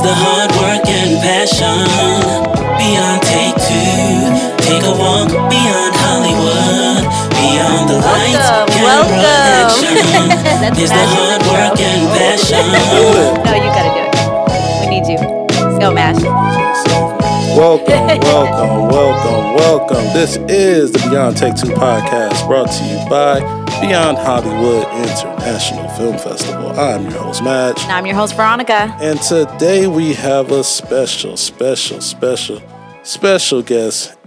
is the hard work and passion. Beyond take two, take a walk beyond Hollywood. Beyond the lights, camera, action. Is the hard work and passion. No, you gotta do it. We need you. Go, Mash. Welcome, welcome, welcome, welcome. This is the Beyond Take Two podcast, brought to you by Beyond Hollywood International Film Festival. I'm your host, Madge. And I'm your host, Veronica. And today we have a special guest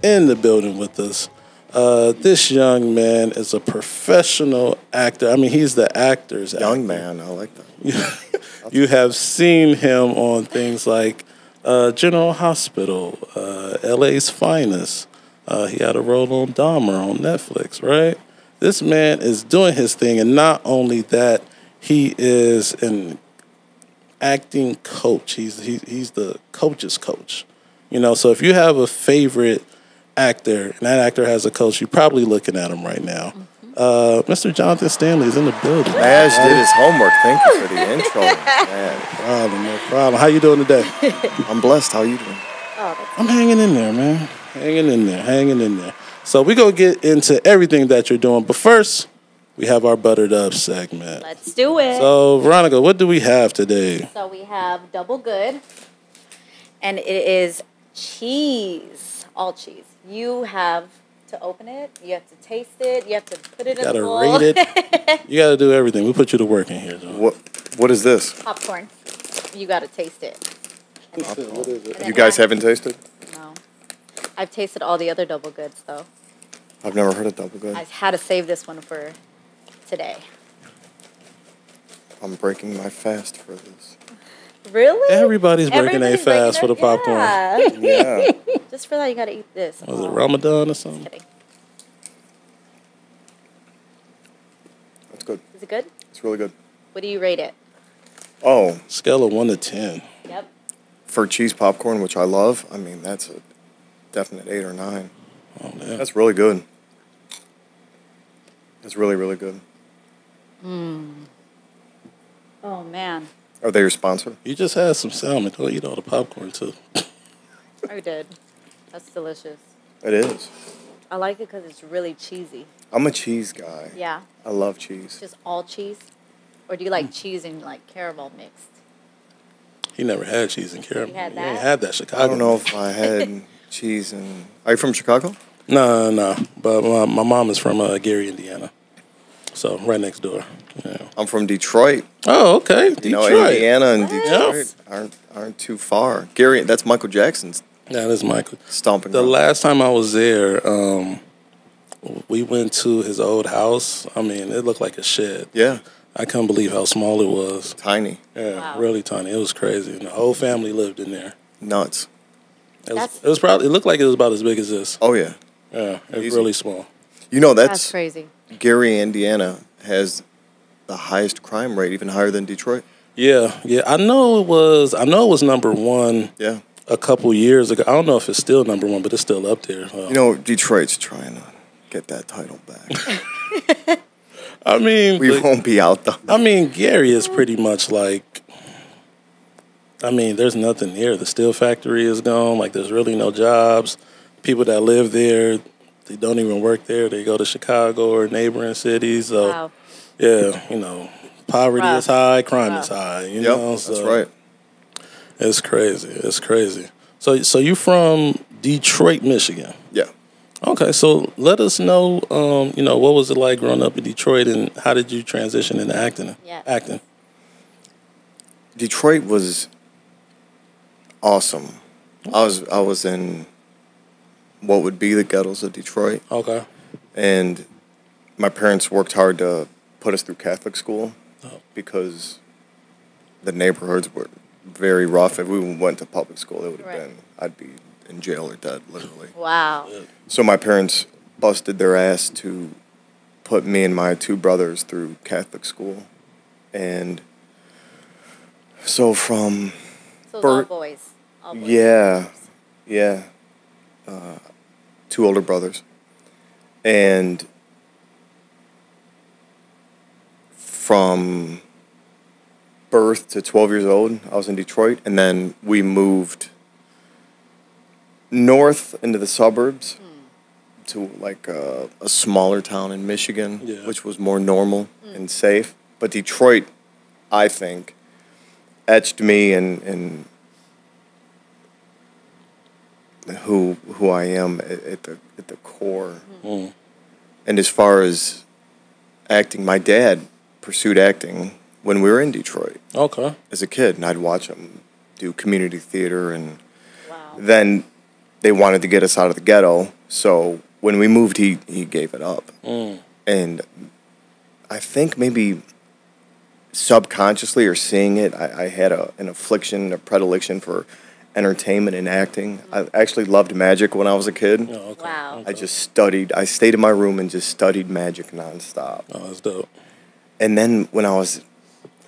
in the building with us. This young man is a professional actor. I mean, he's the actor's young man. I like that. You have seen him on things like General Hospital, LA's Finest. He had a role on Dahmer on Netflix, right? This man is doing his thing, and not only that, he is an acting coach. He's the coach's coach. You know, so if you have a favorite actor, and that actor has a coach, you're probably looking at him right now. Mr. Jonathan Stanley is in the building. Mash did his homework. Thank you for the intro. Man. No problem, no problem. How you doing today? I'm blessed. How you doing? I'm hanging in there, man. Hanging in there. So we're going to get into everything that you're doing. But first, we have our Buttered Up segment. Let's do it. So, Veronica, what do we have today? So we have Double Good, and it is cheese, all cheese. You have to open it. You have to taste it. You have to put it in the bowl. You got to rate it. You got to do everything. We put you to work in here. What is this? Popcorn. You got to taste it. What is it? You guys haven't tasted? I've tasted all the other Double Goods, though. I've never heard of Double Good. I had to save this one for today. I'm breaking my fast for this. Really? Everybody's breaking fast for the popcorn. Yeah. Just for that, you got to eat this. Was it Ramadan or something? Just kidding. That's good. Is it good? It's really good. What do you rate it? Oh. Scale of 1 to 10. Yep. For cheese popcorn, which I love, I mean, that's a definite 8 or 9. Oh, man. That's really good. That's really, really good. Mm. Oh, man. Are they your sponsor? You just had some salmon. Don't eat all the popcorn, too. I did. That's delicious. It is. I like it because it's really cheesy. I'm a cheese guy. Yeah. I love cheese. Just all cheese? Or do you like cheese and like caramel mixed? He never had cheese and caramel. He had that? He ain't had that Chicago. I don't know if I had... cheese and... Are you from Chicago? No. But my mom is from Gary, Indiana. So, right next door. Yeah. I'm from Detroit. Oh, okay. Detroit. You know, Indiana and Detroit aren't too far. Gary, that's Michael Jackson's. Yeah, that's Michael. Stomping. The last time I was there, we went to his old house. I mean, it looked like a shed. Yeah. I couldn't believe how small it was. Tiny. Yeah, wow. Really tiny. It was crazy. And the whole family lived in there. Nuts. It was probably. It looked like it was about as big as this. Oh yeah, yeah. It was really small. You know that's crazy. Gary, Indiana has the highest crime rate, even higher than Detroit. Yeah. I know it was number one. Yeah. A couple years ago. I don't know if it's still number one, but it's still up there. You know, Detroit's trying to get that title back. I mean, we won't be out though. I mean, Gary is pretty much like. I mean, there's nothing here. The steel factory is gone. Like, there's really no jobs. People that live there, they don't even work there. They go to Chicago or neighboring cities. So, wow. Yeah, you know, poverty is high, crime is high. You know, so that's right. It's crazy. So you from Detroit, Michigan? Yeah. Okay, so let us know. You know, what was it like growing up in Detroit, and how did you transition into acting? Yeah. Detroit was. Awesome. I was in what would be the ghettos of Detroit. Okay. And my parents worked hard to put us through Catholic school because the neighborhoods were very rough. If we went to public school, it would have been, I'd be in jail or dead, literally. Wow. So my parents busted their ass to put me and my two brothers through Catholic school. And so from... So all boys. Yeah. Two older brothers. And from birth to 12 years old, I was in Detroit, and then we moved north into the suburbs to like a smaller town in Michigan, which was more normal and safe. But Detroit, I think, etched me in who I am at the core. And as far as acting, my dad pursued acting when we were in Detroit. Okay. As a kid, and I'd watch him do community theater, and then they wanted to get us out of the ghetto. So when we moved, he gave it up. And I think maybe subconsciously or seeing it, I had an affliction, a predilection for entertainment and acting. I actually loved magic when I was a kid. Oh, okay. Wow. Okay. I just studied. I stayed in my room and just studied magic nonstop. Oh, that's dope. And then when I was,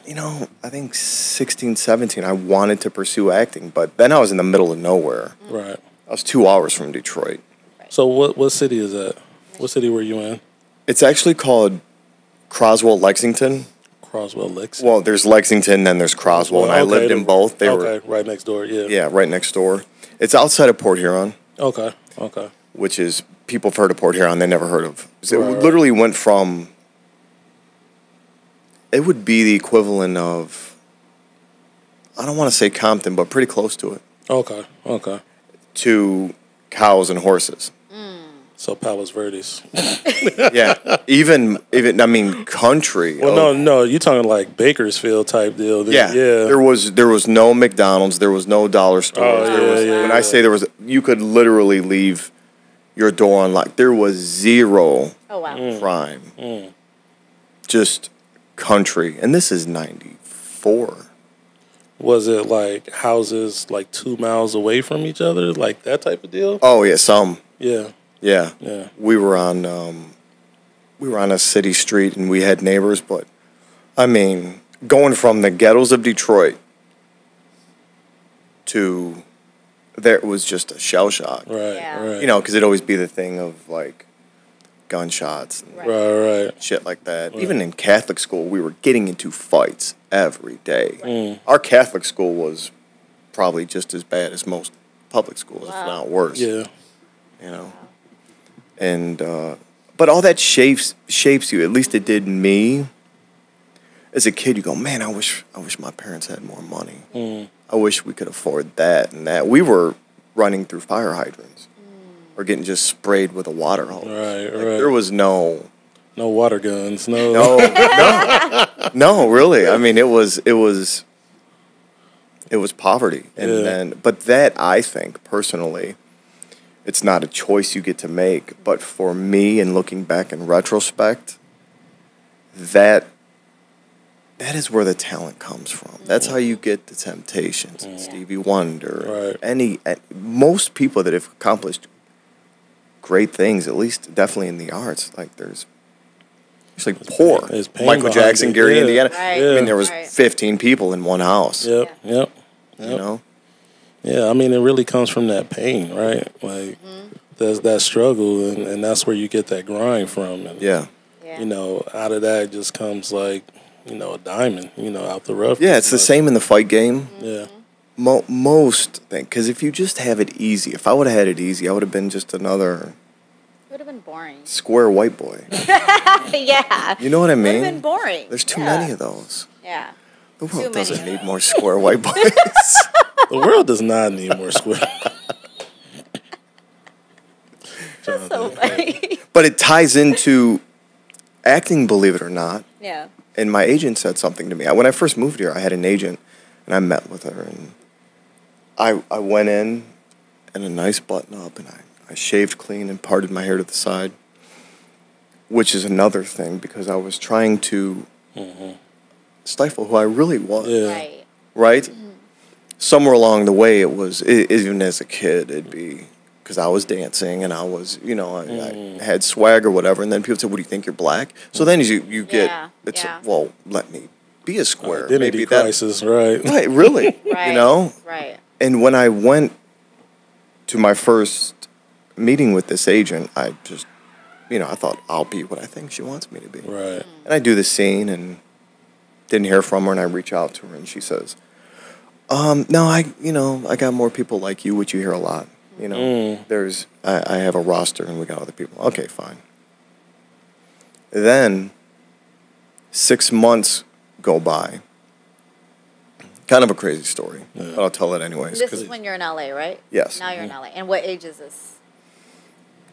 I think 16, 17, I wanted to pursue acting, but then I was in the middle of nowhere. Right. I was 2 hours from Detroit. So what city is that? What city were you in? It's actually called Croswell, Lexington. Croswell, Lexington. Well, there's Lexington, then there's Croswell, and I lived in both. They were right next door. Yeah. Yeah, right next door. It's outside of Port Huron. Okay. Okay. Which is, people have heard of Port Huron, they never heard of. So it literally went from. It would be the equivalent of. I don't want to say Compton, but pretty close to it. Okay. Okay. To cows and horses. So Palos Verdes. Yeah. Even I mean, country. Well, no, you're talking like Bakersfield type deal. Yeah. There was no McDonald's, there was no dollar stores. When I say there was, you could literally leave your door unlocked. There was zero crime. Just country. And this is 94. Was it like houses like 2 miles away from each other? Like that type of deal? Oh yeah, some. Yeah. Yeah. Yeah. We were on a city street and we had neighbors, but I mean, going from the ghettos of Detroit to there was just a shell shock. Right. Yeah. Right. Cuz it'd always be the thing of like gunshots and right. shit like that. Right. Even in Catholic school, we were getting into fights every day. Right. Our Catholic school was probably just as bad as most public schools, if not worse. Yeah. And but all that shapes you. At least it did me. As a kid, you go, man, I wish my parents had more money. I wish we could afford that and that. We were running through fire hydrants or getting just sprayed with a water hose. Right. There was no water guns. No, really. I mean, it was poverty, and then but that, I think personally, it's not a choice you get to make, but for me, and looking back in retrospect, that is where the talent comes from. That's how you get the Temptations, and Stevie Wonder, most people that have accomplished great things, at least definitely in the arts. Like there's Michael Jackson, Gary, Indiana. Right. Yeah. I mean, there was 15 people in one house. Yep. You know. Yeah, I mean, it really comes from that pain, right? Like, there's that struggle, and that's where you get that grind from. And, out of that just comes, like, a diamond, out the rough. Yeah, it's the same in the fight game. Yeah. Most things, because if you just have it easy, if I would have had it easy, I would have been just another... It would have been boring. Square white boy. Yeah. You know what I mean? It would have been boring. There's too many of those. Yeah. The world doesn't need more square white boys. The world does not need more square. That's so funny. But it ties into acting, believe it or not. Yeah. And my agent said something to me. When I first moved here, I had an agent, and I met with her. And I went in a nice button-up, and I shaved clean and parted my hair to the side, which is another thing because I was trying to stifle who I really was. Yeah. Right? Somewhere along the way, even as a kid, it'd be because I was dancing and I was, I had swag or whatever. And then people said, "What do you think? You're black?" So then you get, well, let me be a square. Identity crisis, right? Really, right, right. And when I went to my first meeting with this agent, I just, I thought I'll be what I think she wants me to be, right? And I do the scene and. Didn't hear from her, and I reach out to her, and she says, no, I got more people like you, which you hear a lot. You know, there's, I have a roster, and we got other people. Okay, fine. Then 6 months go by. Kind of a crazy story, but I'll tell it anyways. This is when you're in L.A., right? Yes. Now you're in L.A. And what age is this?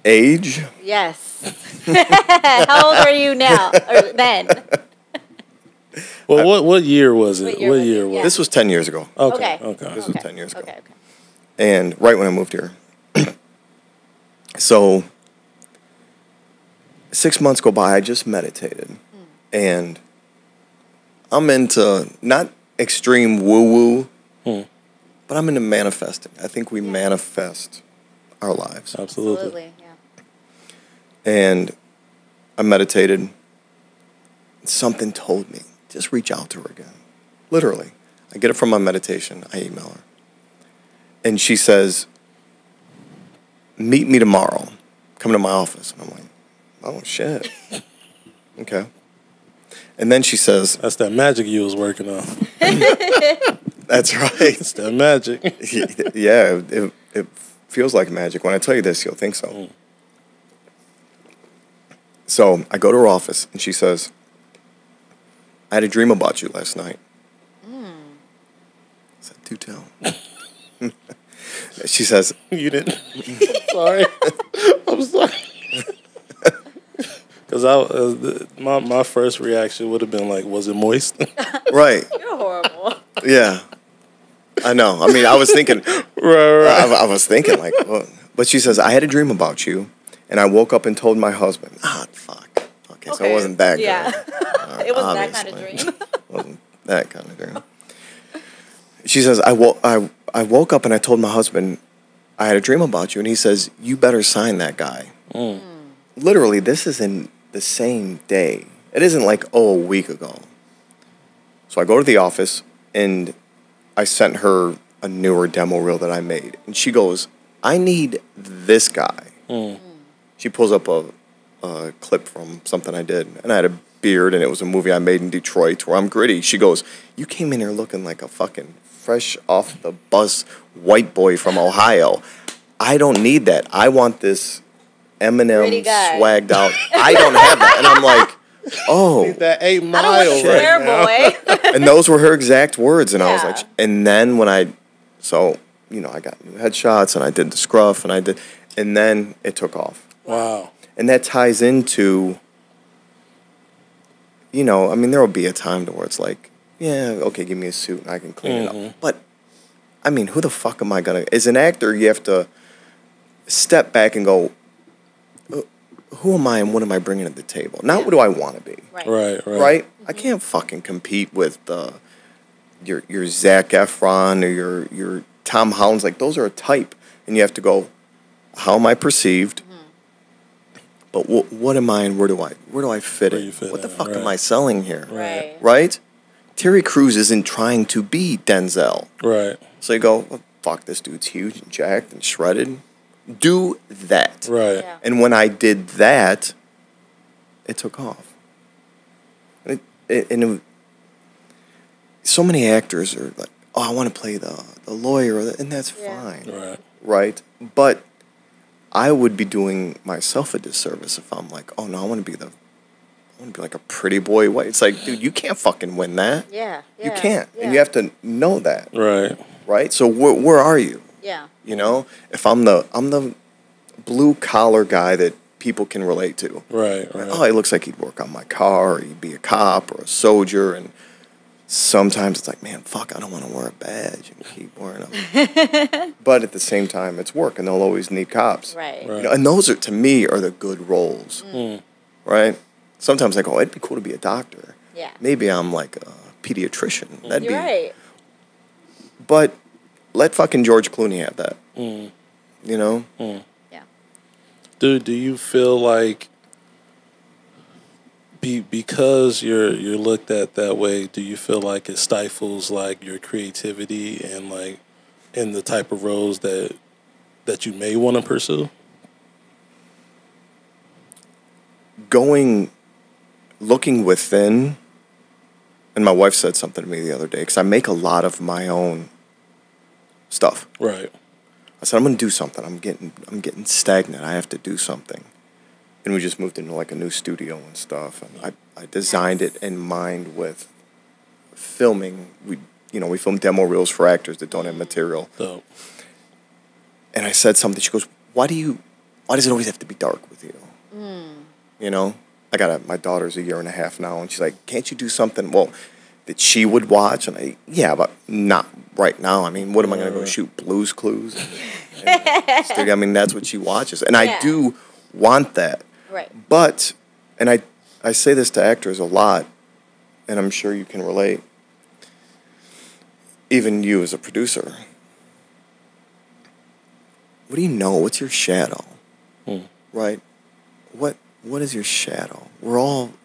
Age? Yes. How old are you now, or then? Well, what year was it? What year was it? Yeah. This was 10 years ago. Okay. This was 10 years ago. Okay. And right when I moved here. So 6 months go by, I just meditated. And I'm into not extreme woo-woo, but I'm into manifesting. I think we manifest our lives. Absolutely. And I meditated. Something told me, just reach out to her again. Literally. I get it from my meditation. I email her. And she says, meet me tomorrow. Come to my office. And I'm like, oh, shit. Okay. And then she says... That's that magic you was working on. That's right. It's that magic. Yeah, it feels like magic. When I tell you this, you'll think so. So I go to her office, and she says, I had a dream about you last night. I said, do tell. She says... You didn't. I'm sorry. Because my first reaction would have been like, was it moist? Right. You're horrible. Yeah. I know. I mean, I was thinking, I was thinking like, what? But she says, I had a dream about you, and I woke up and told my husband. Ah, fuck. Okay, so it wasn't that good. Yeah. It wasn't that kind of dream. She says, I woke up and I told my husband, I had a dream about you, and he says, you better sign that guy. Literally, this is in the same day. It isn't like, oh, a week ago. So I go to the office, and I sent her a newer demo reel that I made. And she goes, I need this guy. She pulls up a clip from something I did. And I had a beard, and it was a movie I made in Detroit where I'm gritty. She goes, you came in here looking like a fucking fresh off the bus white boy from Ohio. I don't need that. I want this... Eminem swagged out. I don't have that. And I'm like, oh. That 8 mile right now. And those were her exact words. And I was like, and then when I, so, you know, I got new headshots and I did the scruff and I did, and then it took off. Wow. And that ties into, you know, I mean, there will be a time to where it's like, yeah, okay, give me a suit and I can clean it up. But, I mean, who the fuck am I going to, as an actor, you have to step back and go, who am I and what am I bringing to the table? Not what do I want to be. Right? I can't fucking compete with your Zac Efron or your Tom Holland's. Like, those are a type. And you have to go, how am I perceived? But what am I and where do I fit in? What the fuck am I selling here? Right? Terry Crews isn't trying to be Denzel. So you go, well, fuck, this dude's huge and jacked and shredded. Do that. And when I did that, it took off. And so many actors are like, oh, I want to play the lawyer, and that's fine. But I would be doing myself a disservice if I'm like, oh, no, I want to be like a pretty boy. It's like, dude, you can't fucking win that. You can't. And you have to know that. Right? So where are you? You know, if I'm the blue collar guy that people can relate to. Right. Oh, he looks like he'd work on my car, or he'd be a cop or a soldier, and sometimes it's like, man, fuck, I don't want to wear a badge and keep wearing them. But at the same time, it's work, and they'll always need cops. Right. You know, and those are, to me, are the good roles. Right. Sometimes I go, oh, it'd be cool to be a doctor. Maybe I'm like a pediatrician. That'd be right. But. Let fucking George Clooney have that. You know? Yeah. Dude, do you feel like because you're looked at that way, do you feel like it stifles like your creativity and like in the type of roles that you may want to pursue? Looking within And my wife said something to me the other day, because I make a lot of my own stuff. Right. I said, I'm going to do something. I'm getting stagnant. I have to do something. And we just moved into like a new studio and stuff. And I designed it in mind with filming. We film demo reels for actors that don't have material. Oh. And I said something. She goes, why does it always have to be dark with you? Mm. You know? My daughter's 1.5 years now, and she's like, can't you do something, well, that she would watch? And yeah, but not right now. I mean, what am I going to go shoot? Blue's Clues? And I mean, that's what she watches. And I do want that. Right. But, and I say this to actors a lot, and I'm sure you can relate, even you as a producer. What do you know? What's your shadow? Hmm. Right? What is your shadow?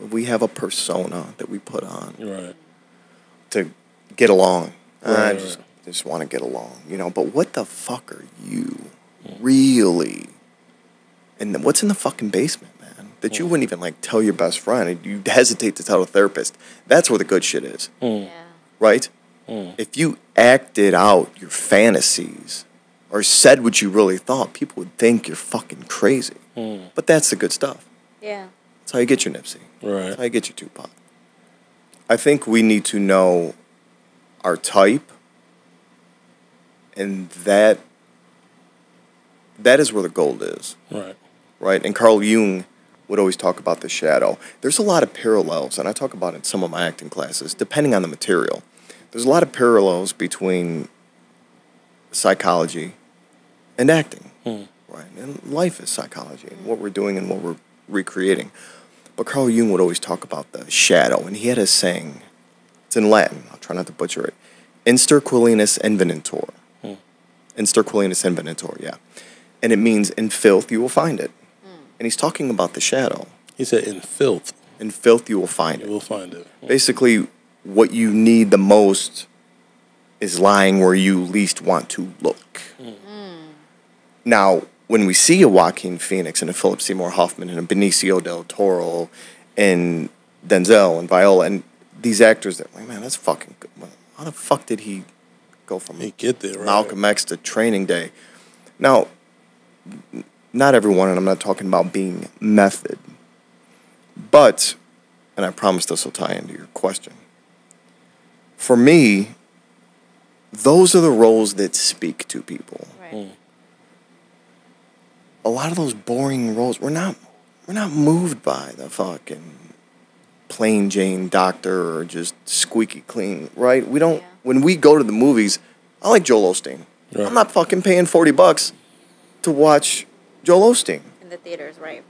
We have a persona that we put on. Right. To get along. Right, I just want to get along, you know. But what the fuck are you really? And what's in the fucking basement, man? That you wouldn't even like tell your best friend. You'd hesitate to tell a therapist. That's where the good shit is. Mm. Yeah. Right? Mm. If you acted out your fantasies or said what you really thought, people would think you're fucking crazy. Mm. But that's the good stuff. Yeah. That's how you get your Nipsey. Right. That's how you get your Tupac. I think we need to know our type, and that is where the gold is. Right. Right? And Carl Jung would always talk about the shadow. There's a lot of parallels, and I talk about it in some of my acting classes, depending on the material. There's a lot of parallels between psychology and acting. Hmm. Right? And life is psychology, and what we're doing and what we're recreating. But Carl Jung would always talk about the shadow, and he had a saying. It's in Latin. I'll try not to butcher it. Inster Quillinus Inventor. Hmm. Inster Quillinus Inventor, yeah. And it means, in filth you will find it. Hmm. And he's talking about the shadow. He said, in filth. In filth you will find it. You will find it. Hmm. Basically, what you need the most is lying where you least want to look. Hmm. Hmm. Now, when we see a Joaquin Phoenix and a Philip Seymour Hoffman and a Benicio Del Toro and Denzel and Viola and these actors that like, man, that's fucking good. How the fuck did he go from Malcolm X to Training Day? Now, not everyone, and I'm not talking about being method, but, and I promise this will tie into your question, for me, those are the roles that speak to people. Right. Mm. A lot of those boring roles, we're not moved by the fucking plain Jane doctor or just squeaky clean, right? We don't. Yeah. When we go to the movies, I like Joel Osteen. Right. I'm not fucking paying $40 to watch Joel Osteen in the theaters, right?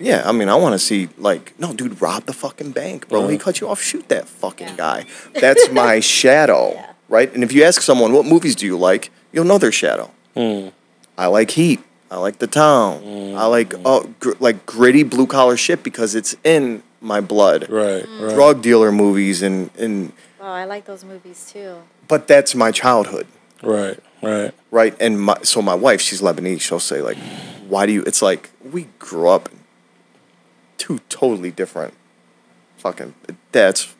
Yeah, I mean, I want to see like, no, dude, rob the fucking bank, bro. Right. He cut you off. Shoot that fucking guy. That's my shadow, right? And if you ask someone what movies do you like, you'll know their shadow. Mm. I like Heat. I like The Town. Mm. I like gritty blue collar shit because it's in my blood. Right. Mm. Drug dealer movies and wow, I like those movies too. But that's my childhood. Right. Right. Right. And so my wife, she's Lebanese. She'll say like, "Why do you?" It's like we grew up in two totally different fucking. That's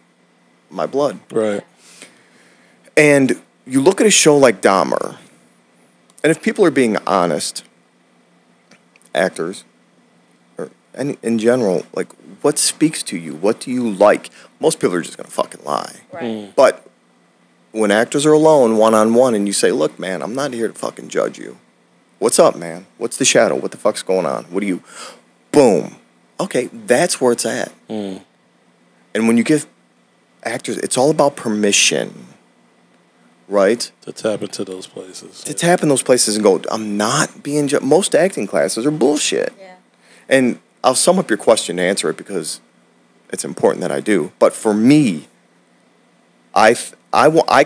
my blood. Right. And you look at a show like Dahmer, and if people are being honest. Actors, or any, in general, like, what speaks to you? What do you like? Most people are just going to fucking lie. Right. Mm. But when actors are alone, one-on-one, and you say, look, man, I'm not here to fucking judge you. What's up, man? What's the shadow? What the fuck's going on? What do you... Boom. Okay, that's where it's at. Mm. And when you give actors... It's all about permission, right? To tap into those places. To tap in those places and go, I'm not being... Most acting classes are bullshit. Yeah. And I'll sum up your question to answer it because it's important that I do. But for me, I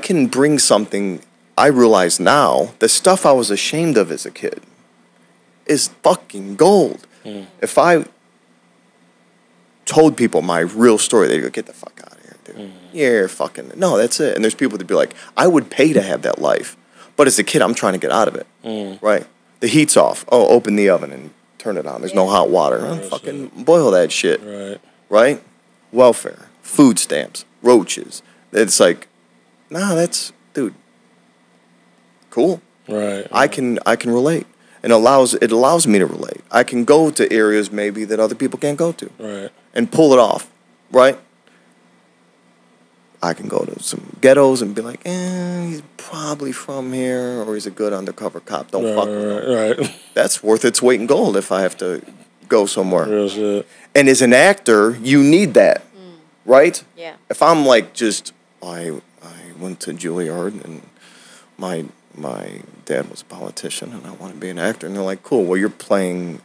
can bring something I realize now. The stuff I was ashamed of as a kid is fucking gold. Mm. If I told people my real story, they'd go, get the fuck out of here. Mm. Yeah, fucking no, that's it. And there's people that be like, I would pay to have that life, but as a kid, I'm trying to get out of it. Mm. Right? The heat's off. Oh, open the oven and turn it on. There's no hot water. Boil that shit. Right? Welfare, food stamps, roaches. It's like, nah, that's, dude, cool. Right. I can relate. And it allows me to relate. I can go to areas maybe that other people can't go to. Right. And pull it off. Right? I can go to some ghettos and be like, he's probably from here, or he's a good undercover cop. Don't fuck with him. Right. That's worth its weight in gold if I have to go somewhere. Real shit. And as an actor, you need that. Mm. Right? Yeah. If I'm like just, I went to Juilliard and my dad was a politician and I want to be an actor. And they're like, cool, well, you're playing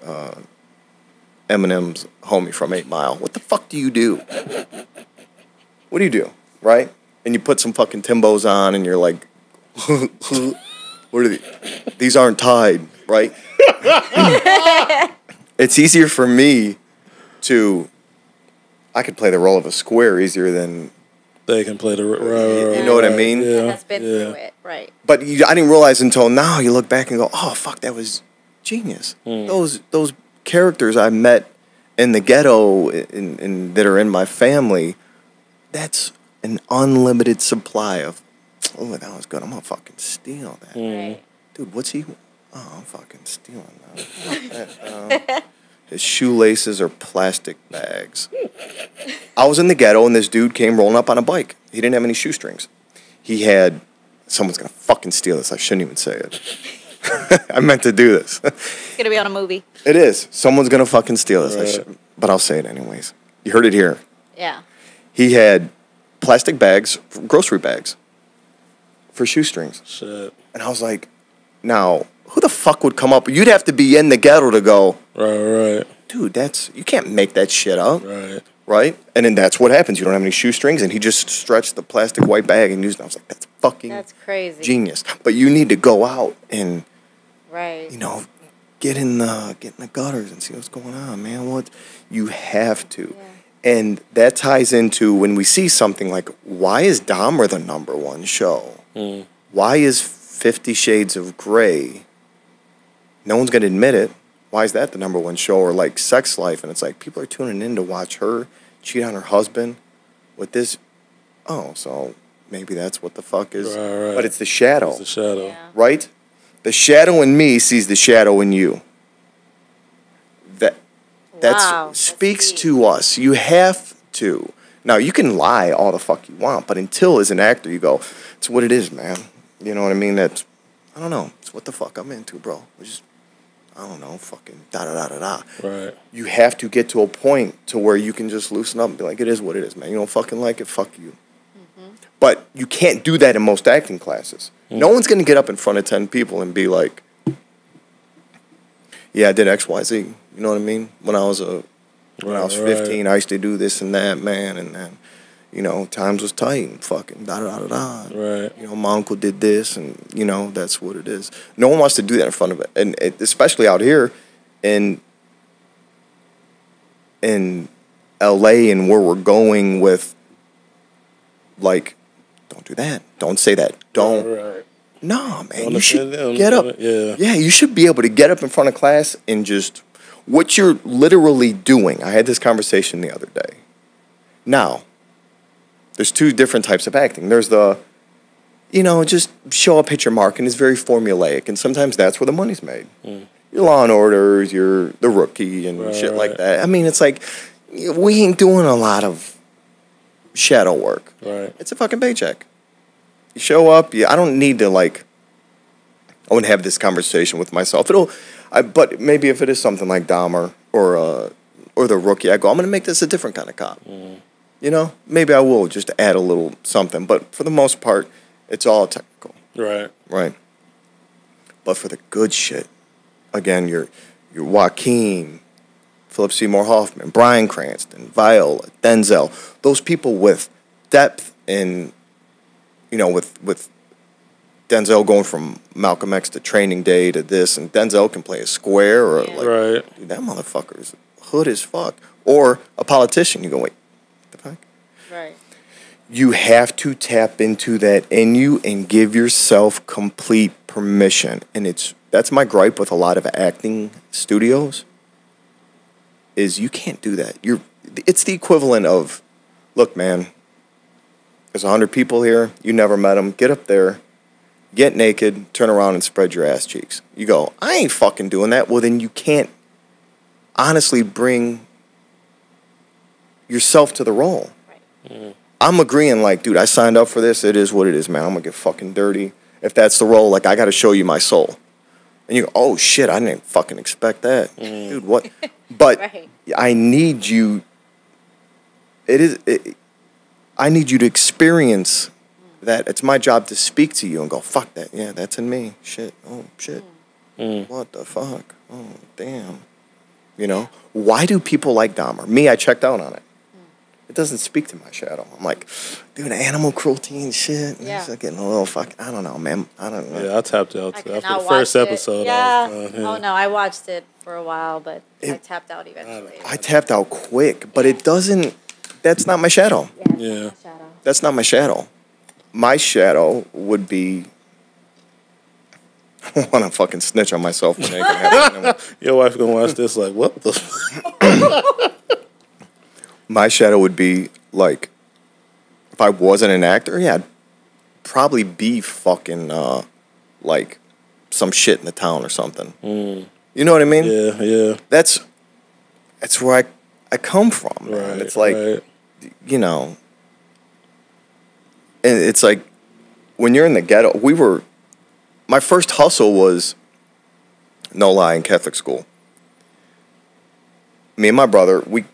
Eminem's homie from 8 Mile. What the fuck do you do? What do you do? Right? And you put some fucking Timbos on and you're like, what are these aren't tied, right? It's easier for me to, I could play the role of a square easier than they can play the you know what I mean? Yeah. That's been through it, right. But I didn't realize until now, you look back and go, oh, fuck, that was genius. Mm. Those characters I met in the ghetto in that are in my family, that's an unlimited supply of, oh, that was good. I'm going to fucking steal that. Mm. Right. Dude, what's he? Oh, I'm fucking stealing that. His shoelaces are plastic bags. I was in the ghetto, and this dude came rolling up on a bike. He didn't have any shoestrings. He had, someone's going to fucking steal this. I shouldn't even say it. I meant to do this. It's going to be on a movie. It is. Someone's going to fucking steal this. Right. But I'll say it anyways. You heard it here. Yeah. He had plastic bags, grocery bags, for shoestrings. Shit. And I was like, now, who the fuck would come up? You'd have to be in the ghetto to go. Right. Dude, you can't make that shit up. Right. Right? And then that's what happens. You don't have any shoestrings, and he just stretched the plastic white bag and used it. I was like, that's fucking crazy. Genius. But you need to go out and, you know, get in the gutters and see what's going on, man. You have to. Yeah. And that ties into when we see something like, why is Dahmer the #1 show? Mm. Why is 50 Shades of Grey? No one's going to admit it. Why is that the #1 show? Or like Sex Life, and it's like people are tuning in to watch her cheat on her husband with this. Oh, so maybe that's what the fuck is. Right. But it's the shadow. It's the shadow. Yeah. Right? The shadow in me sees the shadow in you. That speaks to us. You have to. Now, you can lie all the fuck you want, but until as an actor you go, it's what it is, man. You know what I mean? That's, I don't know. It's what the fuck I'm into, bro. It's just, I don't know, fucking da-da-da-da-da. Right. You have to get to a point to where you can just loosen up and be like, it is what it is, man. You don't fucking like it, fuck you. Mm-hmm. But you can't do that in most acting classes. Mm. No one's going to get up in front of 10 people and be like, yeah, I did X, Y, Z. You know what I mean? When I was 15, I used to do this and that, man, and then, you know, times was tight and fucking da-da-da-da-da. Right. You know, my uncle did this, and, you know, that's what it is. No one wants to do that in front of it, and especially out here in L.A. and where we're going with, like, don't do that. Don't say that. Don't. Right. No, man, you should get up. Yeah. Yeah, you should be able to get up in front of class and just, what you're literally doing. I had this conversation the other day. Now, there's two different types of acting. There's the, you know, just show up, hit your mark, and it's very formulaic. And sometimes that's where the money's made. Mm. Your Law and Order, your The Rookie, and shit like that. I mean, it's like, we ain't doing a lot of shadow work. Right. It's a fucking paycheck. You show up. I don't need to, like, I wouldn't have this conversation with myself. But maybe if it is something like Dahmer or The Rookie, I go, I'm going to make this a different kind of cop. Mm. You know, maybe I will just add a little something. But for the most part, it's all technical. Right. Right. But for the good shit, again, your Joaquin, Philip Seymour Hoffman, Brian Cranston, Viola, Denzel, those people with depth and, you know, with Denzel going from Malcolm X to Training Day to this, and Denzel can play a square or like, dude, that motherfucker is hood as fuck. Or a politician. You go, wait, what the fuck? Right. You have to tap into that in you and give yourself complete permission. And that's my gripe with a lot of acting studios, is you can't do that. It's the equivalent of look, man, there's 100 people here. You never met them. Get up there, get naked, turn around and spread your ass cheeks. You go, I ain't fucking doing that. Well, then you can't honestly bring yourself to the role. Right. Mm. I'm agreeing, like, dude, I signed up for this. It is what it is, man. I'm going to get fucking dirty. If that's the role, like, I got to show you my soul. And you go, oh, shit, I didn't fucking expect that. Mm. Dude, what? But right. I need you. I need you to experience that. It's my job to speak to you and go, fuck that. Yeah, that's in me. Shit. Oh, shit. Mm. What the fuck? Oh, damn. You know? Why do people like Dahmer? Me, I checked out on it. It doesn't speak to my shadow. I'm like, dude, animal cruelty and shit. Yeah. It's like getting a little fuck. I don't know, man. I don't know. Yeah, I tapped out after the first episode. Yeah. Oh, no, I watched it for a while, but I tapped out eventually. I tapped out quick, but it doesn't. That's not my shadow. Yeah. That's not my shadow. My shadow would be. I don't want to fucking snitch on myself when it can happen. Your wife gonna watch this like, what the fuck? My shadow would be, like, if I wasn't an actor, yeah, I'd probably be fucking, like, some shit in the town or something. Mm. You know what I mean? Yeah, yeah. That's where I come from, man. Right, it's like, right. You know, and it's like, when you're in the ghetto, my first hustle was, no lie, in Catholic school. Me and my brother, we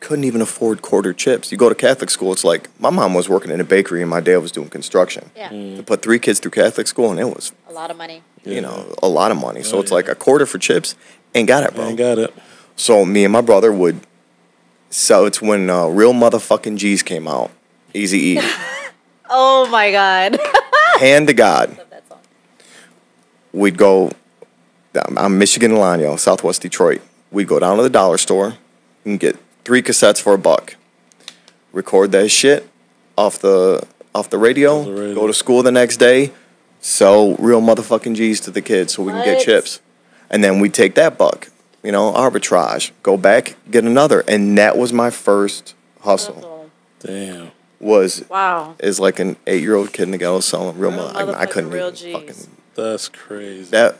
couldn't even afford quarter chips. You go to Catholic school, it's like, my mom was working in a bakery and my dad was doing construction. Yeah. Mm. To put 3 kids through Catholic school, and it was a lot of money. You know, a lot of money. So it's like a quarter for chips, ain't got it, bro. Ain't got it. So me and my brother would, so it's when Real Motherfucking G's came out. Eazy-E. Oh my God. Hand to God. I love that song. We'd go, I'm Michigan and Lano, Southwest Detroit. We'd go down to the dollar store and get 3 cassettes for $1. Record that shit off the radio. Go to school the next day. Sell Real Motherfucking G's to the kids so we can get chips. And then we take that $1. You know, arbitrage. Go back, get another. And that was my first hustle. Damn. Is like an 8-year-old kid in the ghetto selling real mother. I couldn't real even fucking. That's crazy. That's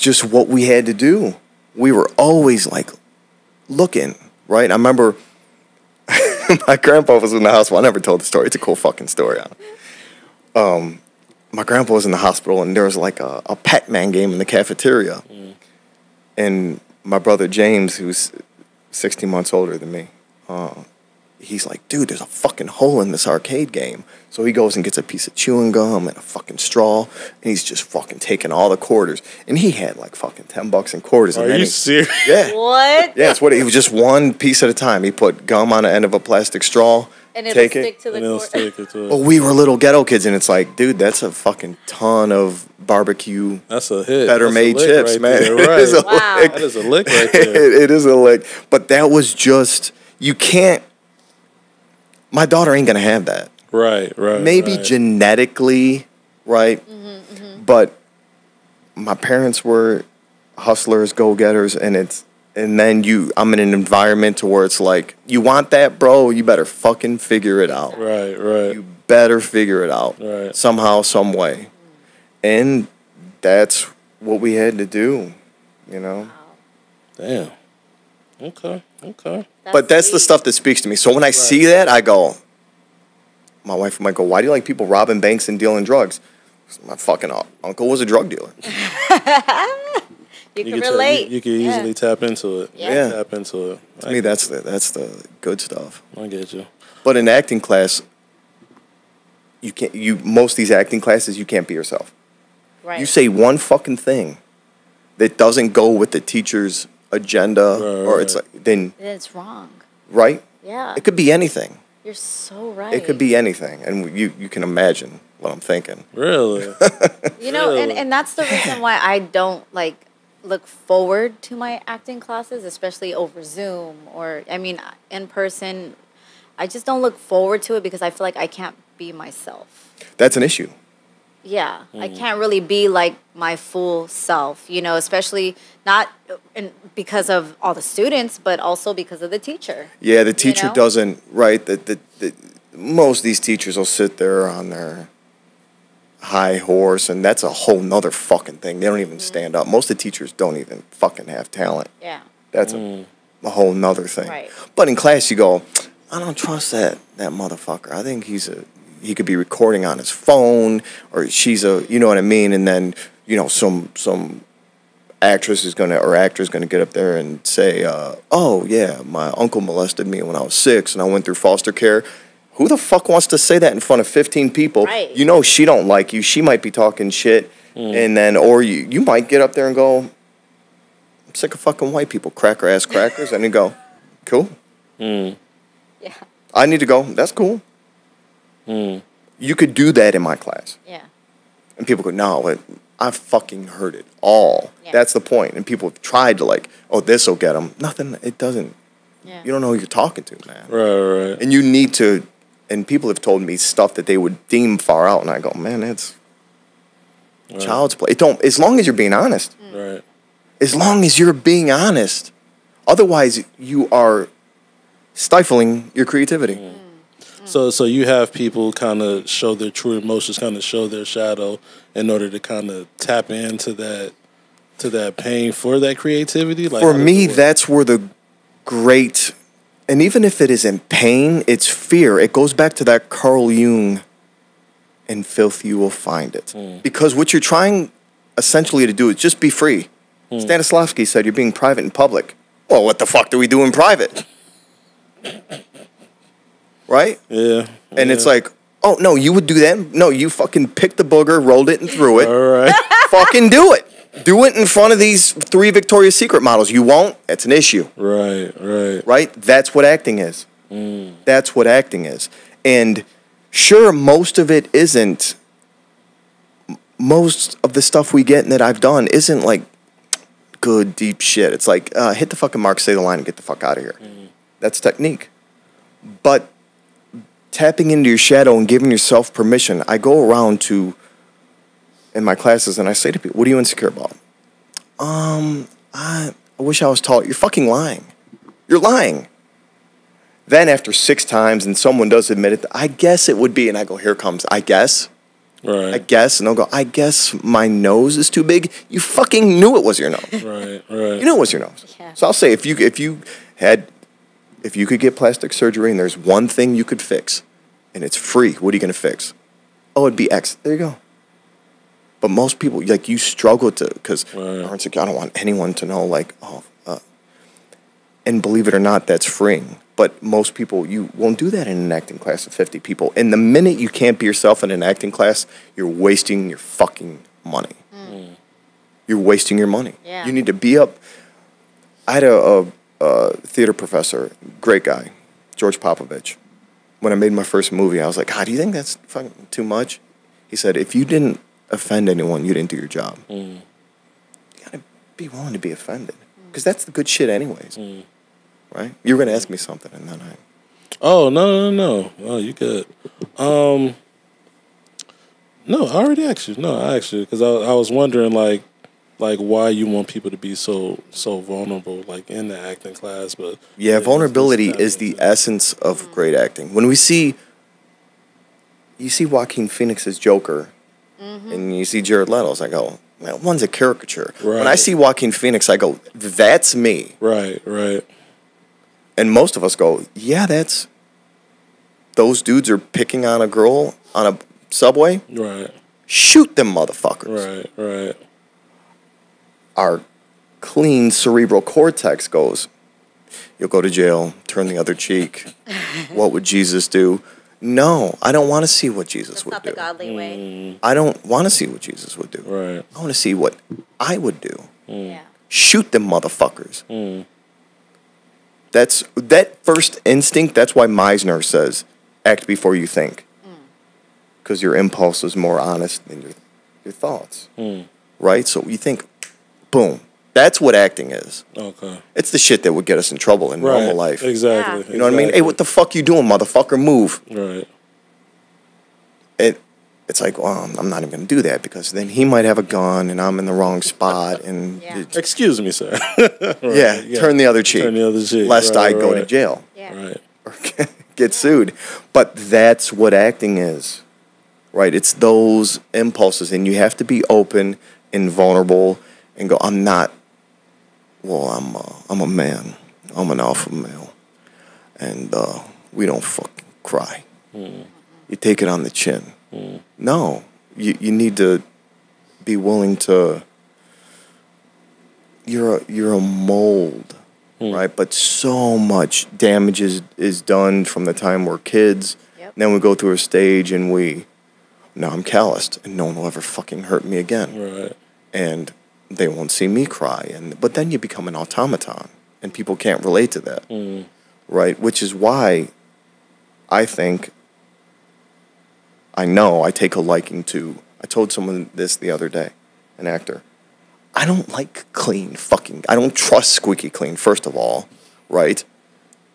just what we had to do. We were always, like, looking, right? I remember my grandpa was in the hospital. I never told the story. It's a cool fucking story. My grandpa was in the hospital, and there was, like, a Pac-Man game in the cafeteria. Mm. And my brother James, who's 16 months older than me, he's like, dude, there's a fucking hole in this arcade game. So he goes and gets a piece of chewing gum and a fucking straw, and he's just fucking taking all the quarters. And he had like fucking $10 in quarters. Are you serious? Yeah. What? Yeah, it's what it was, just one piece at a time. He put gum on the end of a plastic straw, and it'll stick to the quarter. Well, we were little ghetto kids, and it's like, dude, that's a fucking ton of barbecue. That's a hit. Better made chips, man. Right. That is a lick right there. It is a lick. But that was just, you can't. My daughter ain't going to have that. Right. Maybe genetically, right? Mm-hmm, mm-hmm. But my parents were hustlers, go-getters, and then I'm in an environment to where it's like, you want that, bro? You better fucking figure it out. Right. You better figure it out. Right. Somehow, some way. And that's what we had to do, you know? Wow. Damn. Okay. But that's the stuff that speaks to me. So when I see that, I go, my wife might go, why do you like people robbing banks and dealing drugs? My fucking uncle was a drug dealer. you can relate. You can easily tap into it. Yeah. Tap into it. To me, that's the good stuff. I get you. But in acting class, most of these acting classes, you can't be yourself. Right. You say one fucking thing that doesn't go with the teacher's agenda, or it's like, then it's wrong, right? Yeah, it could be anything. You're so right. It could be anything, and you can imagine what I'm thinking. Really, you know, and that's the reason why I don't like look forward to my acting classes, especially over Zoom or in person. I just don't look forward to it because I feel like I can't be myself. That's an issue. Yeah, I can't really be like my full self, you know, especially not because of all the students, but also because of the teacher. Yeah, the teacher doesn't, right, most of these teachers will sit there on their high horse, and that's a whole nother fucking thing. They don't even stand up. Most of the teachers don't even fucking have talent. Yeah. That's a whole nother thing. Right. But in class you go, I don't trust that motherfucker. I think he's a... He could be recording on his phone, or she's a, you know what I mean? And then, you know, some actress is gonna, or actor is gonna get up there and say, oh yeah, my uncle molested me when I was 6 and I went through foster care. Who the fuck wants to say that in front of 15 people? Right. You know she don't like you. She might be talking shit. And then, or you might get up there and go, I'm sick of fucking white people, cracker ass crackers. And you go, cool. Yeah. I need to go, that's cool. You could do that in my class. Yeah. And people go, no, I've fucking heard it all. Yeah. That's the point. And people have tried to like, oh, this will get them. Nothing, it doesn't. Yeah. You don't know who you're talking to, man. Right, right. And you need to, and people have told me stuff that they would deem far out. And I go, man, that's child's play. It don't, as long as you're being honest. Right. As long as you're being honest. Otherwise, you are stifling your creativity. So you have people kind of show their true emotions, kind of show their shadow in order to kind of tap into that pain for that creativity? Like, for me, that's where the great, and even if it isn't pain, it's fear. It goes back to that Carl Jung, in filth you will find it. Because what you're trying essentially to do is just be free. Stanislavski said you're being private in public. Well, what the fuck do we do in private? Right? Yeah. And it's like, oh, no, you would do that? No, you fucking picked the booger, rolled it, and threw it. All right. Fucking do it. Do it in front of these 3 Victoria's Secret models. You won't? That's an issue. Right, right. Right? That's what acting is. That's what acting is. And sure, most of it isn't. Most of the stuff we get and that I've done isn't like good, deep shit. It's like, hit the fucking mark, say the line, and get the fuck out of here. That's technique. But tapping into your shadow and giving yourself permission. I go around to, in my classes, and I say to people, what are you insecure about? I wish I was taller. You're fucking lying. You're lying. Then after 6 times and someone does admit it, I guess it would be, and I go, here comes, I guess. Right. I guess, and they'll go, I guess my nose is too big. You fucking knew it was your nose. Right, right. You knew it was your nose. Yeah. So I'll say, if you could get plastic surgery and there's one thing you could fix, and it's free, what are you going to fix? Oh, it'd be X. There you go. But most people, like, you struggle to, because I don't want anyone to know, like, oh, and believe it or not, that's freeing. But most people, you won't do that in an acting class of 50 people. And the minute you can't be yourself in an acting class, you're wasting your fucking money. You're wasting your money. Yeah. You need to be up. I had a theater professor, great guy, George Popovich. When I made my first movie, I was like, God, do you think that's fucking too much? He said, if you didn't offend anyone, you didn't do your job. You gotta be willing to be offended. Because that's the good shit anyways. Right? You were gonna ask me something, and then I... Oh, no. Oh, you could. No, I already asked you. No, I asked you. Because I was wondering, like why you want people to be so vulnerable, like in the acting class, but yeah, vulnerability is the essence of great acting. When we see, you see Joaquin Phoenix as Joker, and you see Jared Leto's, I go, that one's a caricature. Right. When I see Joaquin Phoenix, I go, that's me. Right, right. And most of us go, yeah, that's those dudes are picking on a girl on a subway. Right. Shoot them motherfuckers. Right, right. Our clean cerebral cortex goes, you'll go to jail, turn the other cheek. What would Jesus do? No, I don't want to see what Jesus would do. That's not the godly way. I don't want to see what Jesus would do. Right. I want to see what I would do. Yeah. Shoot them motherfuckers. That's that first instinct. That's why Meisner says, act before you think. Because your impulse is more honest than your thoughts. Right? So you think... Boom. That's what acting is. Okay. It's the shit that would get us in trouble in normal life. Exactly. Yeah. You know what I mean? Hey, what the fuck you doing, motherfucker? Move. Right. It, it's like, well, I'm not even going to do that because then he might have a gun and I'm in the wrong spot. And yeah. Excuse me, sir. Right. Yeah, yeah, turn the other cheek. Turn the other cheek. Lest I go to jail. Yeah. Right. Or get sued. But that's what acting is, right? It's those impulses. And you have to be open and vulnerable and go, I'm not, well, I'm a man. I'm an alpha male. And we don't fucking cry. Mm. You take it on the chin. Mm. No, you need to be willing to. You're a mold, right? But so much damage is done from the time we're kids. Yep. Then we go through a stage and we, now I'm calloused and no one will ever fucking hurt me again. Right. And they won't see me cry. But then you become an automaton, and people can't relate to that, right? Which is why, I think. I know I take a liking to, I told someone this the other day, an actor. I don't like clean fucking, I don't trust squeaky clean, first of all, right?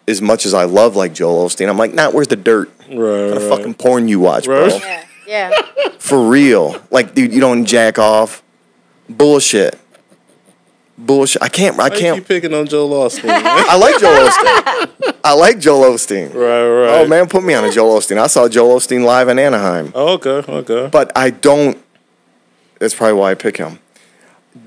As much as I love like Joel Osteen, I'm like, nah, where's the dirt? Right, what kind of fucking porn you watch, bro? Yeah, yeah. For real. Like, dude, you don't jack off. Bullshit. Bullshit. I can't. Keep picking on Joel Osteen. I like Joel Osteen. I like Joel Osteen. Right, right. Oh man, put me on a Joel Osteen. I saw Joel Osteen live in Anaheim. Oh, okay, okay. But I don't. That's probably why I pick him.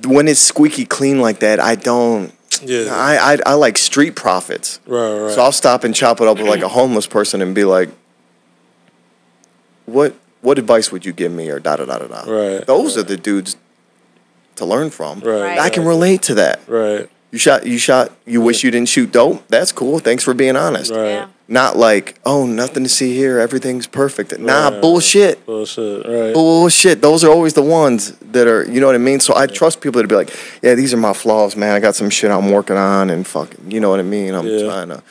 When it's squeaky clean like that, I don't. Yeah. I like street profits. Right, right. So I'll stop and chop it up with like a homeless person and be like, "What advice would you give me?" Or da da da da da. Right. Those are the dudes to learn from. Right. I can relate to that. Right. You wish you didn't shoot dope. That's cool. Thanks for being honest. Right. Yeah. Not like, oh, nothing to see here. Everything's perfect. Right. Nah, bullshit. Bullshit. Right. Bullshit. Those are always the ones that are, you know what I mean? So I trust people to be like, yeah, these are my flaws, man. I got some shit I'm working on and fucking, you know what I mean? I'm trying to,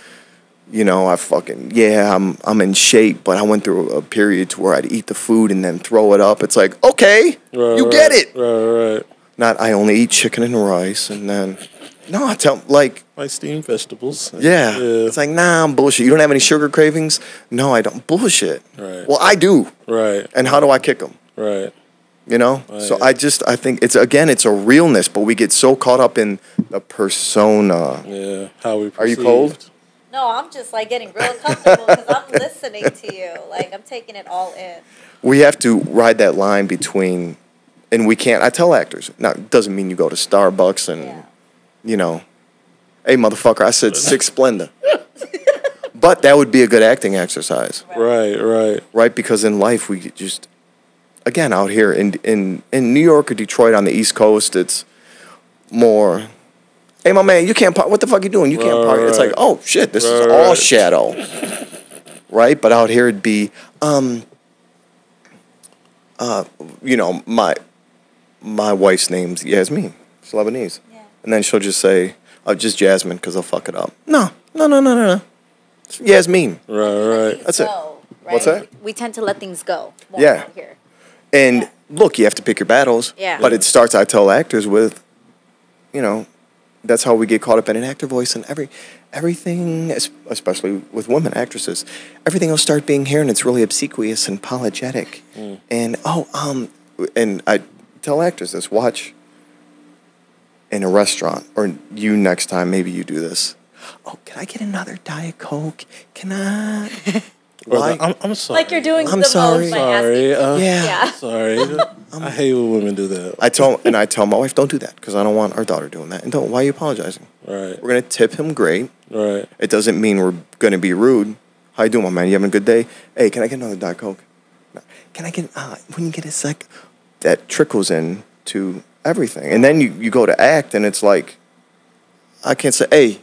you know, I fucking, yeah, I'm in shape, but I went through a period to where I'd eat the food and then throw it up. It's like, okay, you get it. Right, right. Not I only eat chicken and rice and then, no, I tell like steamed vegetables. Yeah. It's like, nah, I'm bullshit. You don't have any sugar cravings? No, I don't. Bullshit. Right. Well, I do. Right. And how do I kick them? Right. You know? Right. So I think it's, again, it's a realness, but we get so caught up in the persona. Yeah. How we perceive. Are you cold? No, I'm just like getting real comfortable because I'm listening to you. Like I'm taking it all in. We have to ride that line between... And we can't, I tell actors, now, it doesn't mean you go to Starbucks and, you know, hey, motherfucker, I said 6 Splenda. But that would be a good acting exercise. Right, right. Right, because in life we just, again, out here in New York or Detroit on the East Coast, it's more, hey, my man, you can't party. What the fuck you doing? You can't party. It's like, oh, shit, this is all shadow. Right? But out here it'd be, you know, my wife's name's Yasmin. She's Lebanese. Yeah. And then she'll just say, oh, just Jasmine because I'll fuck it up. No. It's Yasmin. Right. That's go, it. Right? What's that? We tend to let things go. Yeah. Out here. And look, you have to pick your battles. Yeah. But it starts, I tell actors with, you know, that's how we get caught up in an actor voice and everything, especially with women actresses, everything will start being here and it's really obsequious and apologetic. And, and I tell actors this, watch in a restaurant or you next time, maybe you do this. Oh, can I get another Diet Coke? Can I? Like, I'm sorry. Like you're doing I'm the sorry. Most by sorry. Asking. Yeah. Sorry. I hate when women do that. I tell my wife, don't do that because I don't want our daughter doing that. And don't. Why are you apologizing? Right. We're gonna tip him great. Right. It doesn't mean we're gonna be rude. How you doing, my man? You having a good day? Hey, can I get another Diet Coke? Can I get when you get a sec? That trickles in to everything, and then you go to act, and it's like, I can't say, hey,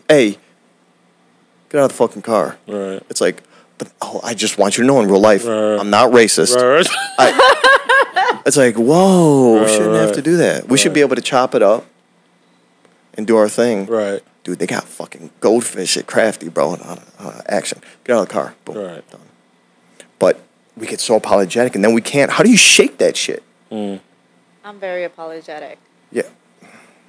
get out of the fucking car. Right. It's like. But oh, I just want you to know in real life, I'm not racist. Right. It's like, whoa, we shouldn't have to do that. We should be able to chop it up and do our thing. Right. Dude, they got fucking goldfish at Crafty, bro. Action. Get out of the car. Boom. Right. Done. But we get so apologetic, and then we can't. How do you shake that shit? I'm very apologetic. Yeah.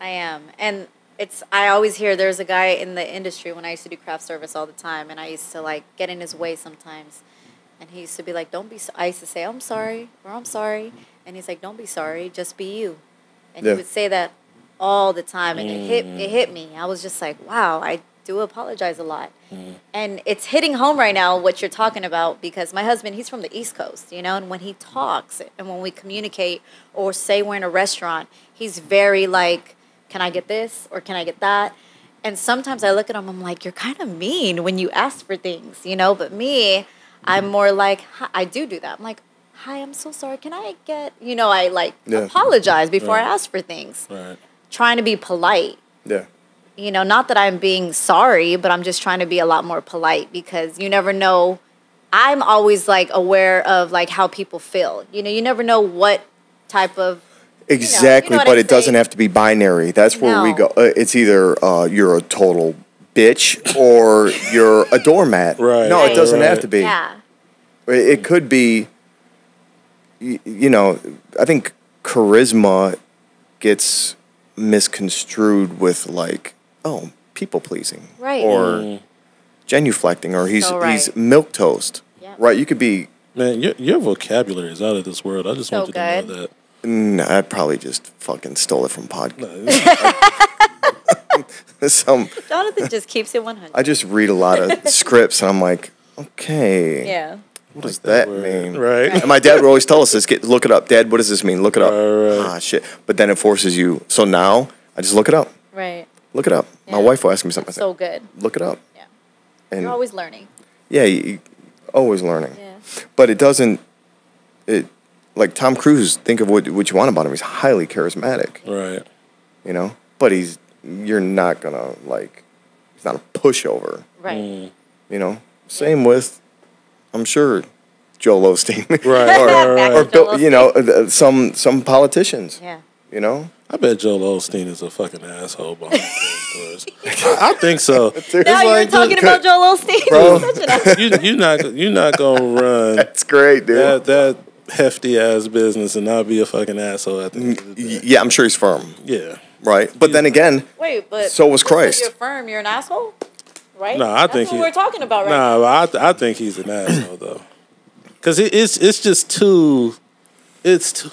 I am. And it's, I always hear there's a guy in the industry when I used to do craft service all the time, and I used to like get in his way sometimes. And he used to be like, don't be, I used to say, I'm sorry, or I'm sorry. And he's like, don't be sorry, just be you. And he would say that all the time. And it hit me. I was just like, wow, I do apologize a lot. And it's hitting home right now what you're talking about, because my husband, he's from the East Coast, you know, and when he talks and when we communicate or say we're in a restaurant, he's very like, can I get this or can I get that? And sometimes I look at him, I'm like, you're kind of mean when you ask for things, you know, but me, I'm more like, I do that. I'm like, hi, I'm so sorry. Can I get, you know, I like apologize before I ask for things. Right. Trying to be polite. Yeah. You know, not that I'm being sorry, but I'm just trying to be a lot more polite, because you never know. I'm always like aware of like how people feel. You know, you never know what type of. Exactly. You know but it doesn't have to be binary. That's where we go. It's either you're a total bitch or you're a doormat. Right. No, it doesn't have to be. Yeah. It could be, you know, I think charisma gets misconstrued with like, oh, people pleasing. Right. Or genuflecting, or he's milquetoast. Yep. Right. You could be. Man, your vocabulary is out of this world. I just want you to know that. No, I probably just fucking stole it from podcast. Jonathan just keeps it 100. I just read a lot of scripts, and I'm like, okay, what does that mean? Right. And my dad would always tell us this: look it up, Dad. What does this mean? Look it up. Right. Ah, shit. But then it forces you. So now I just look it up. Right. Look it up. Yeah. My wife will ask me something. So good. Look it up. Yeah. And you're always learning. Yeah, you're always learning. Yeah. But it doesn't. Like Tom Cruise, think of what you want about him. He's highly charismatic, right? You know, but you're not gonna like. He's not a pushover, right? You know, same with, I'm sure, Joel Osteen, right? Or Joel Osteen. You know, some politicians, yeah. You know, I bet Joel Osteen is a fucking asshole behind those doors. I think so. Now you're like, talking about Joel Osteen. Bro, you're not gonna run. That's great, dude. That hefty ass business and not be a fucking asshole at the end of the day. Yeah, I'm sure he's firm. Yeah. Right. But then again, wait, but so was Christ. If you're firm, you're an asshole? Right? No, I think that's what we're talking about right now. No, I think he's an asshole though. Cuz it's just too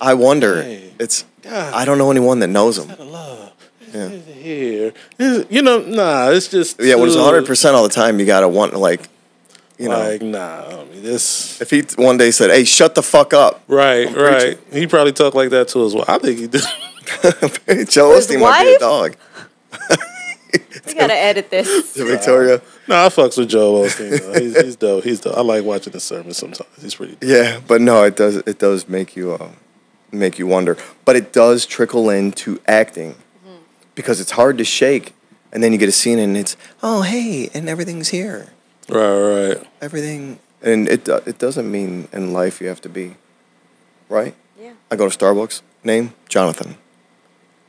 I wonder. Dang. It's God, I don't know anyone that knows him. Yeah. Here. You know, nah, it's just yeah, when it's 100% all the time, you got to want to like you know, like, nah, I mean, this... If he one day said, hey, shut the fuck up. Right, right. He probably talked like that to us. Well, I think he did. Joel Osteen might be a dog. We gotta edit this. Victoria. No, I fucks with Joel Osteen, though. He's dope. He's dope. I like watching his sermons sometimes. He's pretty dope. Yeah, but no, it does make you wonder. But it does trickle into acting because it's hard to shake. And then you get a scene and it's, oh, hey, and everything's here. Right, right. Everything, and it doesn't mean in life you have to be, right? Yeah. I go to Starbucks. Name Jonathan.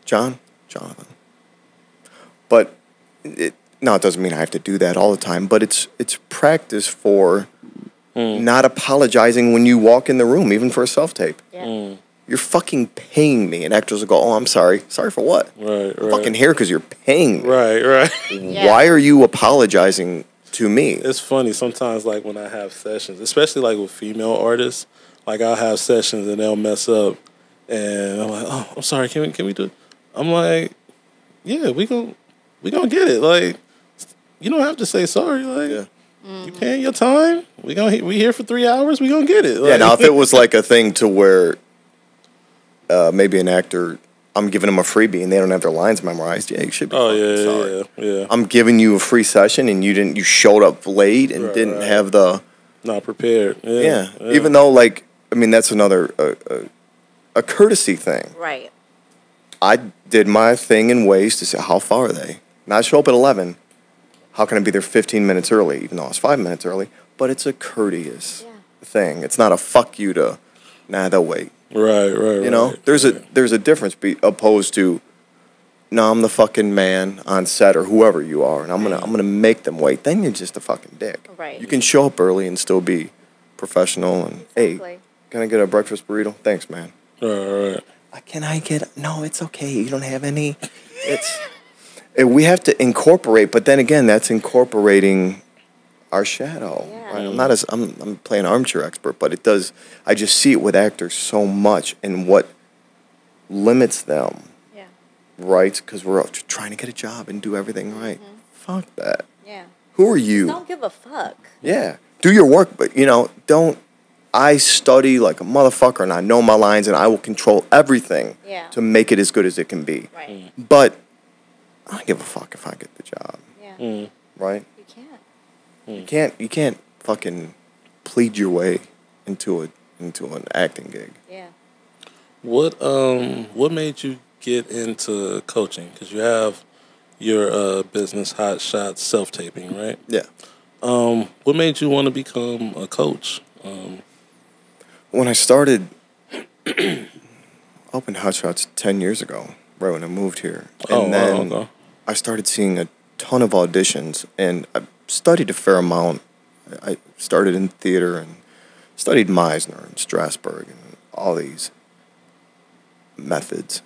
Jonathan. But it doesn't mean I have to do that all the time. But it's practice for not apologizing when you walk in the room, even for a self tape. Yeah. You're fucking paying me, and actors will go, "Oh, I'm sorry. Sorry for what? Right, right. I'm fucking here because you're paying me. Right, right. Why are you apologizing?" To me, it's funny sometimes. Like when I have sessions, especially like with female artists, like I'll have sessions and they'll mess up, and I'm like, "Oh, I'm sorry. Can we do it?" I'm like, "Yeah, we gonna get it. Like, you don't have to say sorry. Like, you paying your time. We here for 3 hours. We gonna get it." Like, yeah. Now, if it was like a thing to where maybe an actor, I'm giving them a freebie and they don't have their lines memorized. Yeah, you should be. Oh yeah. I'm giving you a free session and you showed up late and didn't have the not prepared. Yeah, yeah. Even though, like, I mean, that's another a courtesy thing. Right. I did my thing in ways to say, how far are they? Now I show up at 11. How can I be there 15 minutes early, even though I was 5 minutes early? But it's a courteous thing. It's not a fuck you to. Nah, they'll wait. Right, right, you know, there's a difference opposed to, no, I'm the fucking man on set or whoever you are, and I'm gonna make them wait. Then you're just a fucking dick. Right. You can show up early and still be professional and hey, can I get a breakfast burrito? Thanks, man. Right. Can I get? No, it's okay. You don't have any. We have to incorporate, but then again, that's incorporating our shadow. Yeah. Right? I'm not as I'm playing armchair expert, but it does. I just see it with actors so much, and what limits them. Yeah. Right, because we're all trying to get a job and do everything right. Mm-hmm. Fuck that. Yeah. Who are you? Don't give a fuck. Yeah. Do your work, but you know, don't. I study like a motherfucker, and I know my lines, and I will control everything to make it as good as it can be. Right. Mm. But I don't give a fuck if I get the job. Yeah. Mm. Right. You can't. Mm. You can't. You can't fucking plead your way into an acting gig. Yeah. What made you get into coaching? Because you have your business, Hot Shots Self Taping, right? Yeah. What made you want to become a coach? When I started open Hot Shots 10 years ago, right when I moved here, and then I started seeing a ton of auditions, and I studied a fair amount. I started in theater and studied Meisner and Strasberg and all these methods.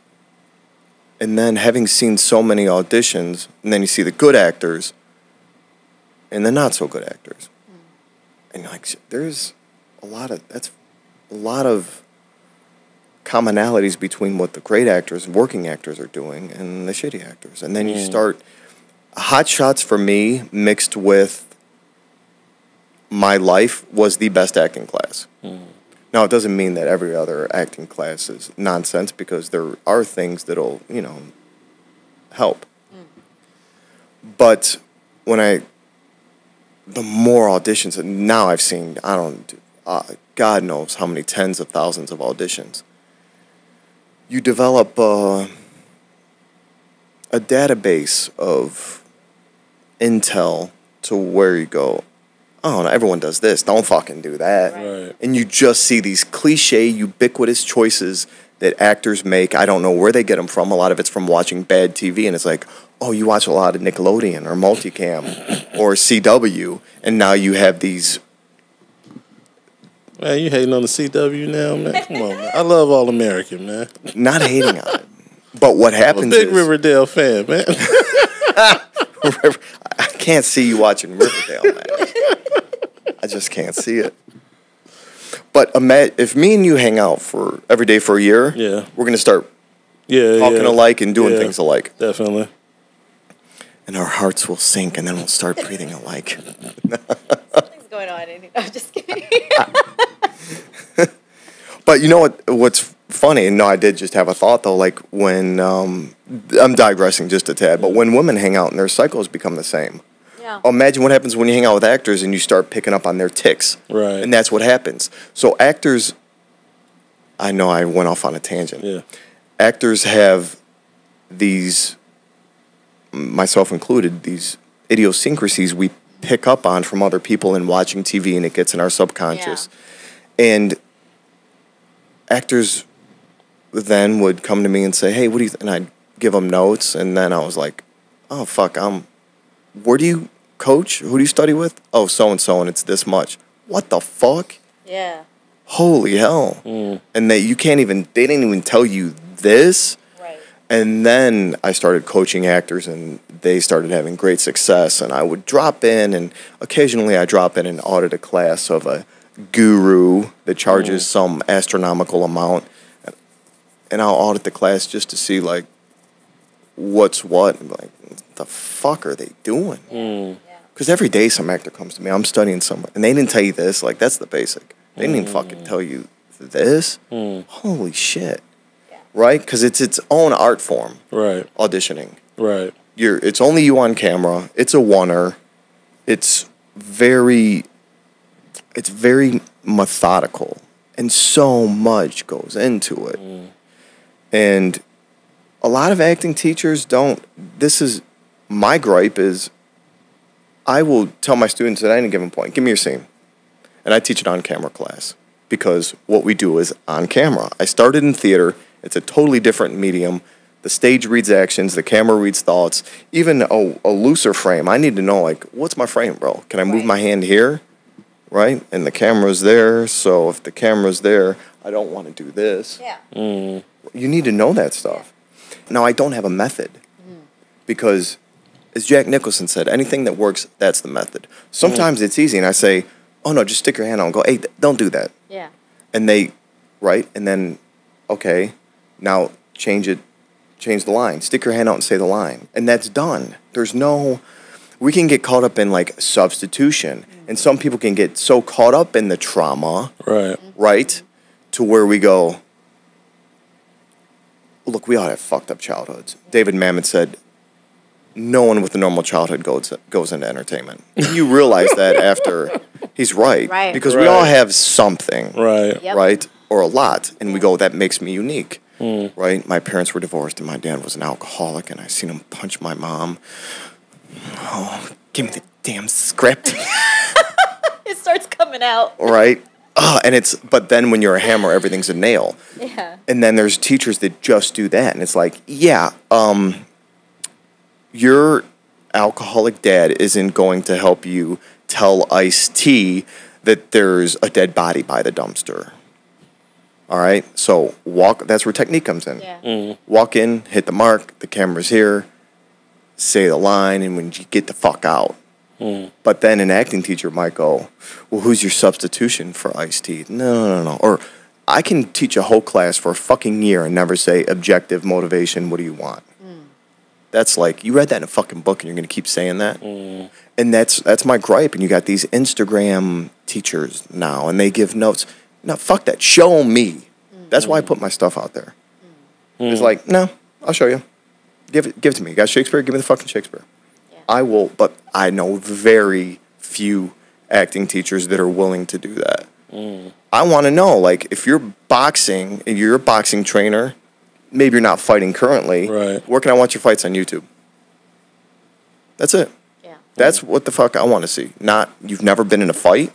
And then having seen so many auditions, and then you see the good actors and the not so good actors. Mm. And you're like, there's a lot of commonalities between what the great actors and working actors are doing and the shitty actors. And then you start Hot Shots for me mixed with my life was the best acting class. Mm. Now, it doesn't mean that every other acting class is nonsense, because there are things that'll, you know, help. Mm. But when the more auditions, and now I've seen, God knows how many tens of thousands of auditions. You develop a database of intel to where you go, oh, no, everyone does this. Don't fucking do that. Right. And you just see these cliche, ubiquitous choices that actors make. I don't know where they get them from. A lot of it's from watching bad TV, and it's like, oh, you watch a lot of Nickelodeon or Multicam or CW, and now you have these... Man, you hating on the CW now, man? Come on, man. I love All American, man. Not hating on it. But what happens is... I'm a big Riverdale fan, man. I can't see you watching Riverdale, man. I just can't see it. But if me and you hang out for every day for a year, we're going to start talking alike and doing things alike. Definitely. And our hearts will sink, and then we'll start breathing alike. Something's going on in here. I'm just kidding. But you know what's funny, and no, I did just have a thought, though, like when, I'm digressing just a tad, but when women hang out and their cycles become the same. Yeah. Imagine what happens when you hang out with actors and you start picking up on their tics. Right. And that's what happens. So actors, I know I went off on a tangent. Yeah. Actors have these, myself included, these idiosyncrasies we pick up on from other people and watching TV, and it gets in our subconscious. Yeah. And actors then would come to me and say, hey, what do you, and I'd give them notes, and then I was like, oh, fuck, where do you coach? Who do you study with? Oh, so-and-so, and it's this much. What the fuck? Yeah. Holy hell. Mm. And they didn't even tell you this. Right. And then I started coaching actors, and they started having great success, and I would drop in, and occasionally I drop in and audit a class of a guru that charges some astronomical amount, and I'll audit the class just to see, like, what's what, and like, what the fuck are they doing? Because every day some actor comes to me, I'm studying someone, and they didn't tell you this. Like, that's the basic. They didn't even fucking tell you this. Holy shit. Yeah. Right? Because it's its own art form. Right. Auditioning. Right. It's only you on camera. It's a one-er. It's very methodical, and so much goes into it. And a lot of acting teachers don't. This is my gripe, is I will tell my students at any given point, give me your scene. And I teach an on-camera class, because what we do is on camera. I started in theater. It's a totally different medium. The stage reads actions. The camera reads thoughts. Even a looser frame. I need to know, like, what's my frame, bro? Can I move my hand here? Right? And the camera's there. So if the camera's there, I don't want to do this. Yeah. You need to know that stuff. Now, I don't have a method, because as Jack Nicholson said, anything that works, that's the method. Sometimes it's easy, and I say, oh, no, just stick your hand on and go, hey, don't do that. Yeah. And they, right, and then, okay, now change it, change the line. Stick your hand out and say the line. And that's done. There's no, we can get caught up in, like, substitution. Mm-hmm. And some people can get so caught up in the trauma, right, to where we go, look, we ought to have fucked up childhoods. David Mamet said, no one with a normal childhood goes into entertainment. You realize that after he's right. Because we all have something, right, or a lot, and we go, that makes me unique, right? My parents were divorced, and my dad was an alcoholic, and I seen him punch my mom. Oh, give me the damn script. It starts coming out. Right. And it's, but then when you're a hammer, everything's a nail. Yeah. And then there's teachers that just do that. And it's like, yeah, your alcoholic dad isn't going to help you tell Ice-T that there's a dead body by the dumpster. All right? So walk, that's where technique comes in. Yeah. Walk in, hit the mark, the camera's here, say the line, and when you get the fuck out. But then an acting teacher might go, well, who's your substitution for Ice-T? No. Or I can teach a whole class for a fucking year and never say objective motivation, what do you want? That's like, you read that in a fucking book and you're going to keep saying that? And that's my gripe. And you got these Instagram teachers now and they give notes. No, fuck that. Show me. That's why I put my stuff out there. It's like, no, I'll show you. Give it to me. You got Shakespeare? Give me the fucking Shakespeare. I will, but I know very few acting teachers that are willing to do that. I want to know, like, if you're boxing and you're a boxing trainer, maybe you're not fighting currently, where can I watch your fights on YouTube? That's it. Yeah. That's what the fuck I want to see. Not, you've never been in a fight,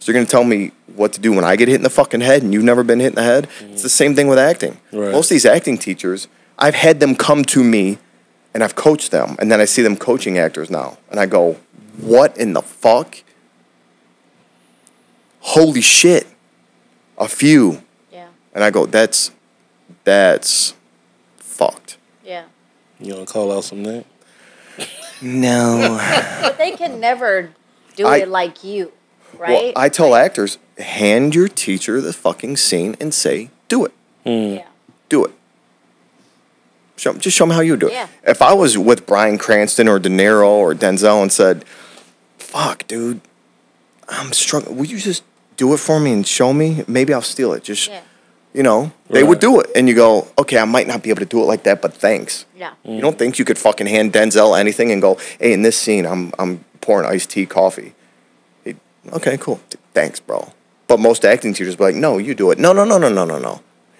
so you're going to tell me what to do when I get hit in the fucking head and you've never been hit in the head? It's the same thing with acting. Most of these acting teachers, I've had them come to me, and I've coached them, and then I see them coaching actors now, and I go, what in the fuck? Holy shit. A few. Yeah. And I go, that's fucked. Yeah. You want to call out some names? No. But they can never do it like you, right? Well, I tell actors, hand your teacher the fucking scene and say, do it. Yeah. Do it. Just show me how you do it. Yeah. If I was with Brian Cranston or De Niro or Denzel and said, fuck, dude, I'm struggling. Will you just do it for me and show me? Maybe I'll steal it. Just, you know, they would do it. And you go, okay, I might not be able to do it like that, but thanks. Yeah. You don't think you could fucking hand Denzel anything and go, hey, in this scene, I'm pouring iced tea coffee. Hey, okay, cool. Thanks, bro. But most acting teachers be like, no, you do it. No.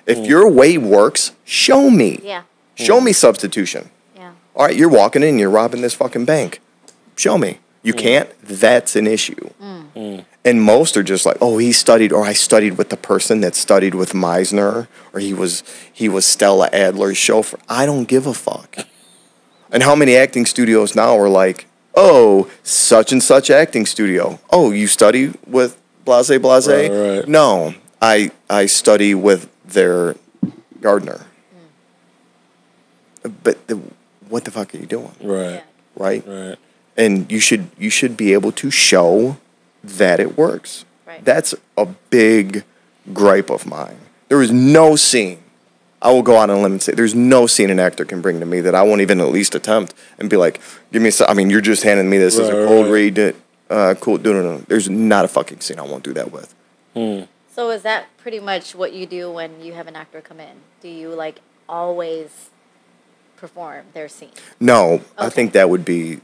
If your way works, show me. Yeah. Show me substitution. Yeah. All right, you're walking in, you're robbing this fucking bank. Show me. You can't? That's an issue. And most are just like, oh, he studied, or I studied with the person that studied with Meisner, or he was Stella Adler's chauffeur. I don't give a fuck. And how many acting studios now are like, oh, such and such acting studio. Oh, you study with blase blase? Right. No, I study with their gardener. But what the fuck are you doing? Right. And you should be able to show that it works. Right. That's a big gripe of mine. There is no scene. I will go out on a limb and say there's no scene an actor can bring to me that I won't even at least attempt and be like, give me a, I mean, you're just handing me this as a cold read. Cool. No. There's not a fucking scene I won't do that with. So is that pretty much what you do when you have an actor come in? Do you like always perform their scene? No, okay. I think that would be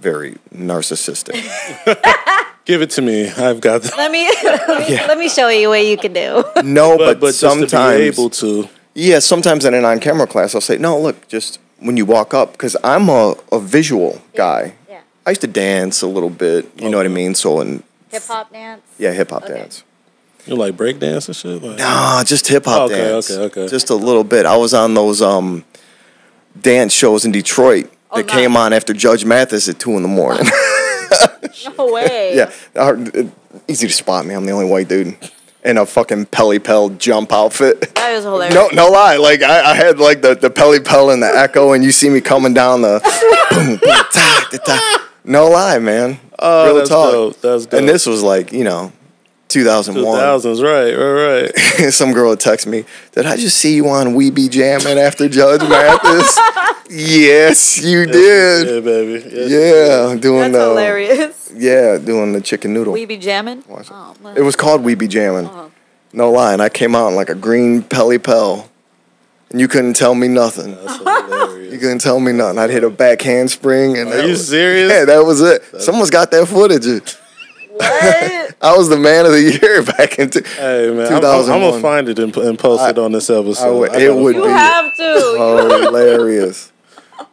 very narcissistic. Give it to me. I've got this. Let me show you what you can do. No, but sometimes just to be able to. Yeah, sometimes in an on-camera class, I'll say, no, look, just when you walk up, because I'm a visual guy. Yeah. I used to dance a little bit. You know what I mean? So in hip-hop dance? Yeah, hip-hop dance. You like break dance and shit? Like, nah, just hip-hop dance. Okay. Just a little bit. I was on those dance shows in Detroit that came on after Judge Mathis at 2 in the morning. No way. Yeah, easy to spot me. I'm the only white dude. in a fucking Pelly pel jump outfit. That is hilarious. No lie. Like I had like the Pelly pel and the echo, and you see me coming down the boom, boom, ta, ta, ta. No lie, man. Real that's talk. Dope. That's dope. And this was like, you know, 2001. 2000s, right. Some girl would text me, "Did I just see you on Weebie Jammin' after Judge Mathis?" Yes, you did. Yeah, baby. Yes, doing that's hilarious. Yeah, doing the chicken noodle. Weebie Jammin'? Oh, it was called Weebie Jammin'. Oh. No lie, and I came out in like a green Pelly pel. And you couldn't tell me nothing. That's hilarious. You couldn't tell me nothing. I'd hit a back handspring. And are you serious? Yeah, that was it. Someone's got that footage. What? I was the man of the year back in 2001. I'm going to find it and post it on this episode. You have to. Oh, hilarious.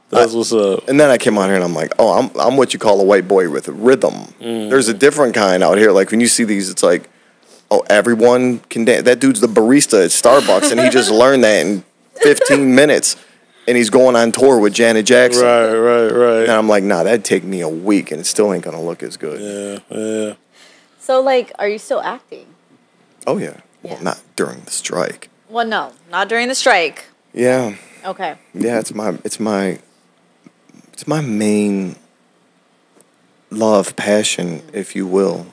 That's what's up. And then I came on here and I'm like, oh, I'm what you call a white boy with a rhythm. Mm. There's a different kind out here. Like when you see these, it's like, oh, everyone can dance. That dude's the barista at Starbucks and he just learned that in 15 minutes. And he's going on tour with Janet Jackson. Right. And I'm like, nah, that'd take me a week, and it still ain't gonna look as good. Yeah. So, like, are you still acting? Oh, yeah. Well, not during the strike. Well, no, not during the strike. Yeah. Okay. Yeah, it's my main love, passion, if you will.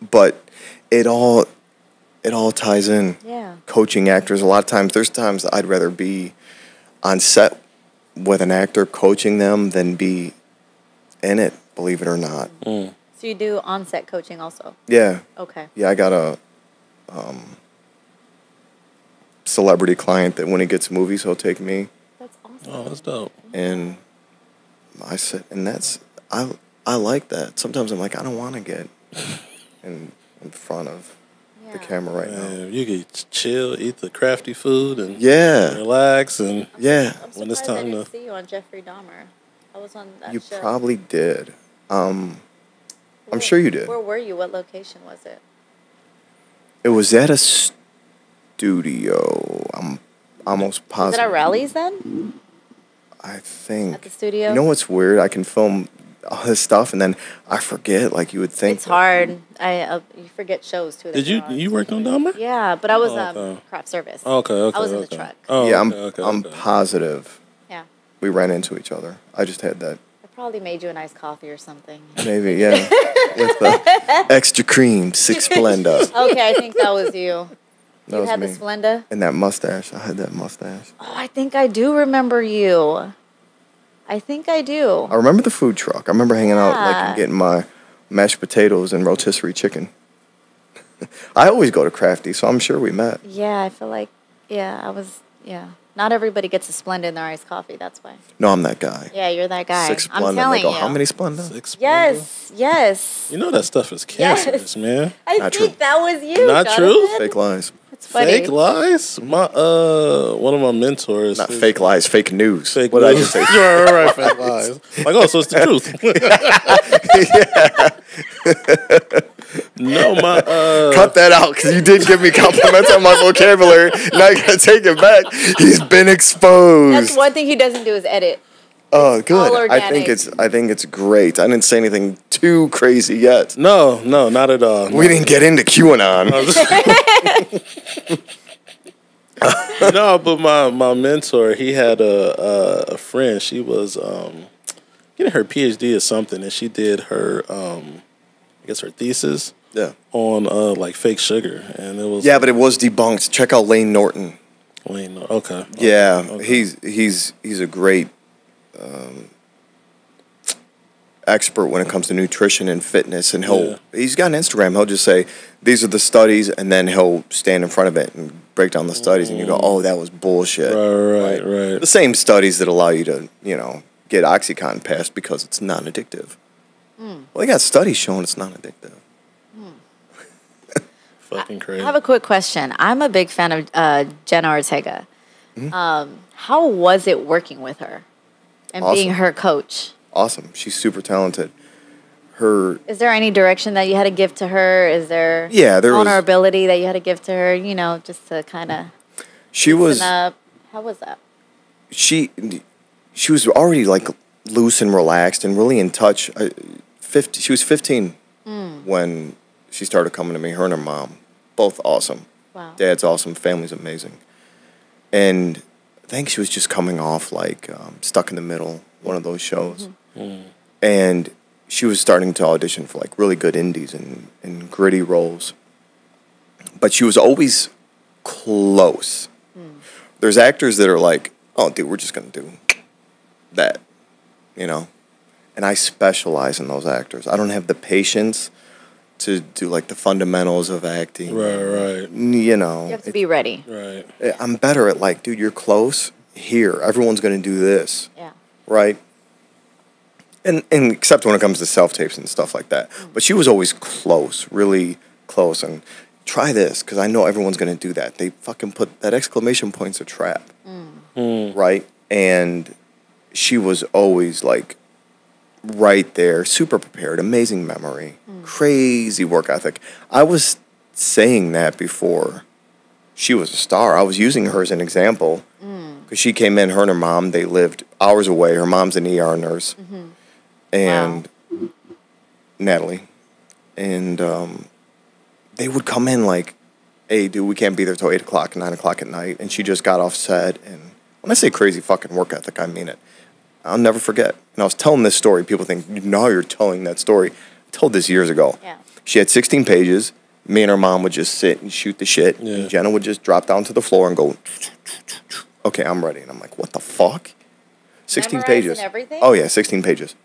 But it all ties in. Yeah. Coaching actors. A lot of times, there's times I'd rather be on set with an actor coaching them than be in it, believe it or not. Mm. So you do on-set coaching also? Yeah. Okay. Yeah, I got a celebrity client that when he gets movies, he'll take me. That's awesome. Oh, that's dope. And I sit, and I like that. Sometimes I'm like, I don't want to get in front of the camera right now. You can chill, eat the crafty food, and relax, and when it's time to see you on Jeffrey Dahmer. I was on that show. You probably did. I'm sure you did. Where were you? What location was it? It was at a studio. I'm almost positive. Was it at Rally's then? I think at the studio. You know what's weird? I can film all this stuff, and then I forget. Like you would think it's hard. You forget shows too. Did you work on Dahmer? Yeah, but I was craft service. Okay. I was in the truck. Oh, yeah, I'm positive. Yeah, we ran into each other. I just had that. I probably made you a nice coffee or something. Maybe, yeah, with the extra cream, 6 Splenda. Okay, I think that was you. You had the Splenda and that mustache. I had that mustache. Oh, I think I do remember you. I think I do. I remember the food truck. I remember hanging out and getting my mashed potatoes and rotisserie chicken. I always go to Crafty, so I'm sure we met. Yeah, I feel like, not everybody gets a Splenda in their iced coffee, that's why. No, I'm that guy. Yeah, you're that guy. 6 Splenda. I'm telling you. How many Splenda? 6 Splenda. Yes. You know that stuff is cancerous, man. I think that was you, Jonathan. Not true? Fake lies. Funny. Fake lies? My one of my mentors. Not fake lies, fake news. Fake news. Did I just say? You're right, fake lies. Like, oh, so it's the truth. No, my cut that out because you did give me compliments on my vocabulary. Now I gotta take it back. He's been exposed. That's one thing he doesn't do is edit. Oh, good. I think it's great. I didn't say anything too crazy yet. No, not at all. We didn't get into QAnon. No, but my mentor, he had a friend. She was getting her PhD or something, and she did her her thesis on like fake sugar, and it was but it was debunked. Check out Lane Norton. Lane Norton. Okay. Yeah, okay. He's a great expert when it comes to nutrition and fitness, and he's got an Instagram. He'll just say these are the studies, and then he'll stand in front of it and break down the studies, and you go, oh, that was bullshit. Right. The same studies that allow you to get OxyContin passed because it's non-addictive. Well, they got studies showing it's non-addictive. Fucking crazy. I have a quick question. I'm a big fan of Jenna Ortega. How was it working with her? And awesome. Being her coach. Awesome. She's super talented. Is there any direction that you had to give to her? Is there vulnerability that you had to give to her, just to kind of up? How was that? She was already like loose and relaxed and really in touch. She was 15 when she started coming to me, her and her mom, both awesome. Wow. Dad's awesome, family's amazing. And I think she was just coming off like Stuck in the Middle, one of those shows. Mm-hmm. Mm. And she was starting to audition for like really good indies and gritty roles. But she was always close. Mm. There's actors that are like, oh, dude, we're just going to do that, you know? And I specialize in those actors. I don't have the patience to do like the fundamentals of acting. Right, right. You know. You have to be ready. Right. I'm better at like, dude, you're close here. Everyone's going to do this. Yeah. Right? And except when it comes to self-tapes and stuff like that. Mm. But she was always close, really close. And try this, because I know everyone's going to do that. They fucking put that exclamation point's a trap. Mm. Mm. Right? And she was always like, right there, super prepared, amazing memory, crazy work ethic. I was saying that before she was a star. I was using her as an example because she came in, her and her mom, they lived hours away. Her mom's an ER nurse, and wow. Natalie. And they would come in like, hey, dude, we can't be there till 8 o'clock, 9 o'clock at night. And she just got off set. And when I say crazy fucking work ethic, I mean it. I'll never forget. And I was telling this story. People think, no, you're telling that story. I told this years ago. Yeah. She had 16 pages. Me and her mom would just sit and shoot the shit. Yeah. And Jenna would just drop down to the floor and go, okay, I'm ready. And I'm like, what the fuck? 16 memorizing pages. Everything? Oh, yeah, 16 pages.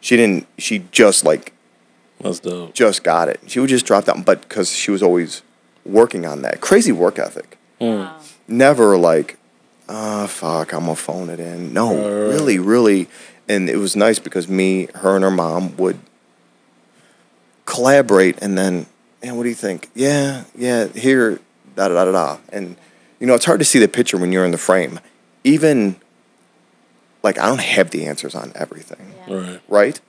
She didn't, she just like, that's dope. Just got it. She would just drop down, but because she was always working on that. Crazy work ethic. Mm. Wow. Never like, oh, fuck, I'm going to phone it in. No, really, really. And it was nice because me, her, and her mom would collaborate and then, man, what do you think? Yeah, yeah, here, da-da-da-da-da. And, you know, it's hard to see the picture when you're in the frame. Even, like, I don't have the answers on everything, yeah. Right?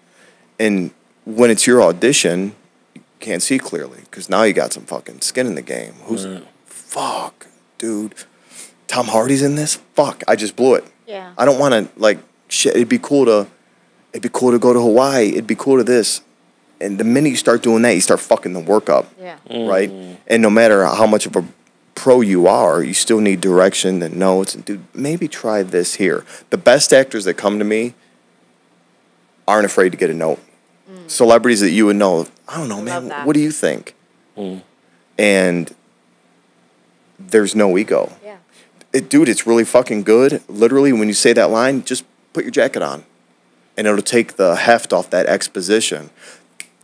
And when it's your audition, you can't see clearly because now you got some fucking skin in the game. Who's, fuck, dude. Tom Hardy's in this? Fuck, I just blew it. Yeah. I don't want to, like, shit, it'd be cool to go to Hawaii. It'd be cool to this. And the minute you start doing that, you start fucking the work up. Yeah. Mm. Right? And no matter how much of a pro you are, you still need direction and notes. And, dude, maybe try this here. The best actors that come to me aren't afraid to get a note. Mm. Celebrities that you would know, I don't know, man, what do you think? Mm. And there's no ego. Yeah. Dude, it's really fucking good. Literally, when you say that line, just put your jacket on. And it'll take the heft off that exposition.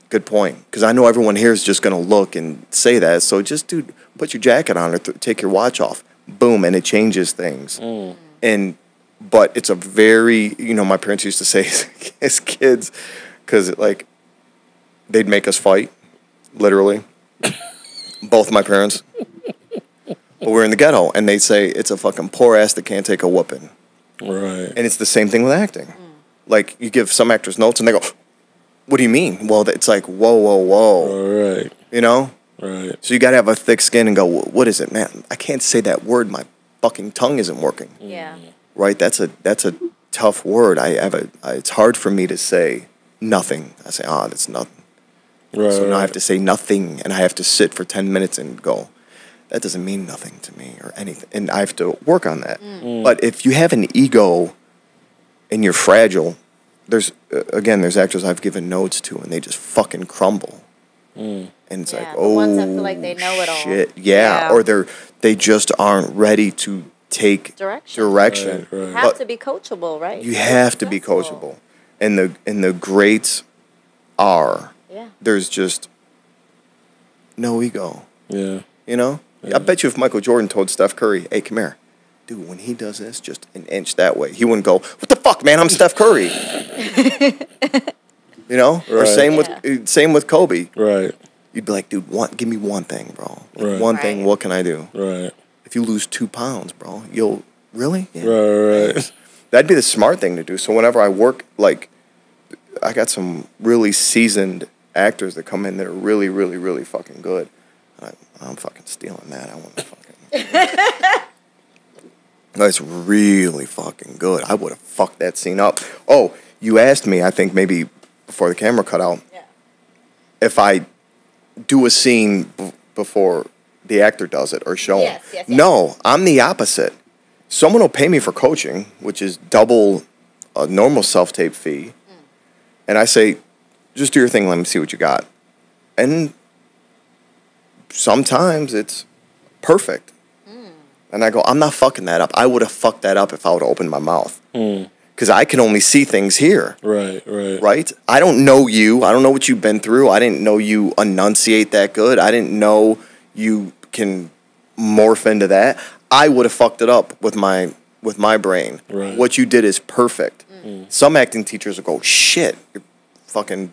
Good point. Because I know everyone here is just going to look and say that. So just, dude, put your jacket on or take your watch off. Boom, and it changes things. Mm. But it's a very, you know, my parents used to say as kids, because, like, they'd make us fight, literally. Both my parents. But we're in the ghetto, and they say it's a fucking poor ass that can't take a whooping. Right. And it's the same thing with acting. Mm. Like, you give some actors notes, and they go, what do you mean? Well, it's like, whoa, whoa, whoa. Right. You know? Right. So you got to have a thick skin and go, what is it, man? I can't say that word. My fucking tongue isn't working. Yeah. Right? That's a tough word. It's hard for me to say nothing. I say, that's nothing. Right. So now I have to say nothing, and I have to sit for 10 minutes and go, that doesn't mean nothing to me or anything. And I have to work on that. Mm. But if you have an ego and you're fragile, there's actors I've given notes to and they just fucking crumble. Mm. And it's like, oh, the ones that feel like they know it all. Shit. Yeah. Or they just aren't ready to take direction. Right. You have to be coachable, right? You have to be coachable. And the greats are. Yeah. There's just no ego. Yeah. You know? Yeah. I bet you if Michael Jordan told Steph Curry, hey, come here. Dude, when he does this, just an inch that way, he wouldn't go, what the fuck, man, I'm Steph Curry. You know? Right. Or same with Kobe. Right. You'd be like, dude, give me one thing, bro. Like, right. One thing, what can I do? Right. If you lose 2 pounds, bro, you'll, really? Yeah. Right. That'd be the smart thing to do. So whenever I work, like, I got some really seasoned actors that come in that are really, really, really fucking good. I'm fucking stealing that. I want to fucking... That's really fucking good. I would have fucked that scene up. Oh, you asked me, I think maybe before the camera cut out, if I do a scene before the actor does it or show him. Yes. No, I'm the opposite. Someone will pay me for coaching, which is double a normal self-tape fee. Mm. And I say, just do your thing. Let me see what you got. And sometimes it's perfect. Mm. And I go, I'm not fucking that up. I would have fucked that up if I would have opened my mouth. Mm. Because I can only see things here. Right. Right? I don't know you. I don't know what you've been through. I didn't know you enunciate that good. I didn't know you can morph into that. I would have fucked it up with my brain. Right. What you did is perfect. Mm. Some acting teachers will go, shit, you're fucking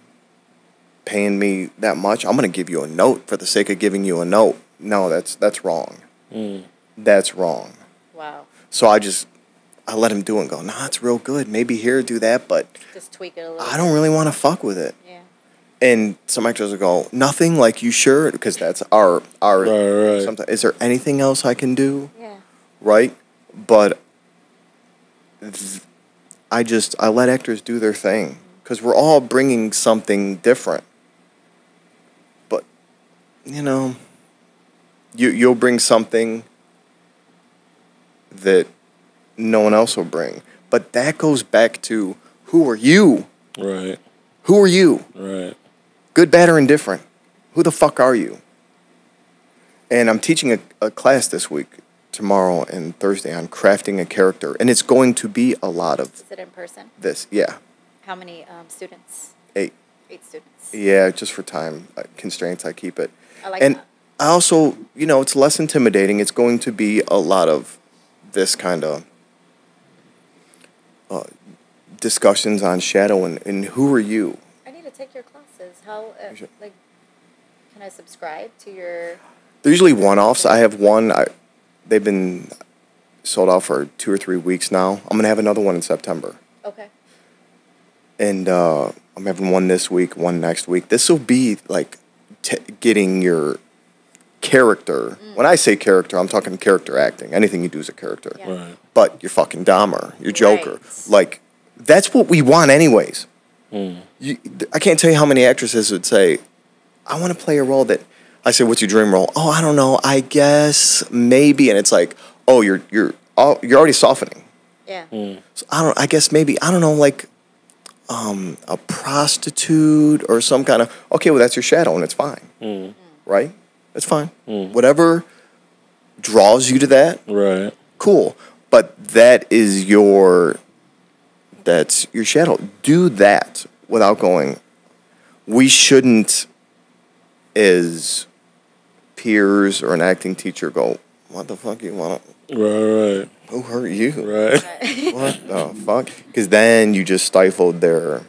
paying me that much. I'm going to give you a note for the sake of giving you a note. No, that's wrong. Mm. That's wrong. Wow. So I let him do it and go, nah, it's real good. Maybe here, do that, but just tweak it a little. I don't really want to fuck with it. Yeah. And some actors will go, nothing, like, you sure? Because that's our right. Sometimes, is there anything else I can do? Yeah. Right? But I let actors do their thing because we're all bringing something different. But, you know, you'll bring something that no one else will bring. But that goes back to who are you? Right. Who are you? Right. Good, bad, or indifferent. Who the fuck are you? And I'm teaching a class this week, tomorrow and Thursday, on crafting a character. And it's going to be a lot of... Is it in person? This, yeah. How many students? 8. 8 students. Yeah, just for time constraints, I keep it. I like that. I also, you know, it's less intimidating. It's going to be a lot of this kind of... discussions on shadow and who are you? I need to take your classes. How, like, can I subscribe to your... They're usually one-offs. I have one. They've been sold out for 2 or 3 weeks now. I'm going to have another one in September. Okay. And I'm having one this week, one next week. This will be, like, getting your character. Mm. When I say character, I'm talking character acting. Anything you do is a character. Yeah. Right. But you're fucking Dahmer. You're Joker. Right. Like... That's what we want anyways. Mm. I can't tell you how many actresses would say, I want to play a role that... I say, what's your dream role? Oh, I don't know. I guess maybe. And it's like, oh, you're already softening. Yeah. Mm. So I guess maybe, I don't know, like a prostitute or some kind of... Okay, well, that's your shadow and it's fine. Mm. Right? That's fine. Mm. Whatever draws you to that, right? Cool. But that is your... That's your shadow. Do that without going, we shouldn't, as peers or an acting teacher, go, what the fuck you want? Right. Who hurt you? Right. What the fuck? Because then you just stifled their,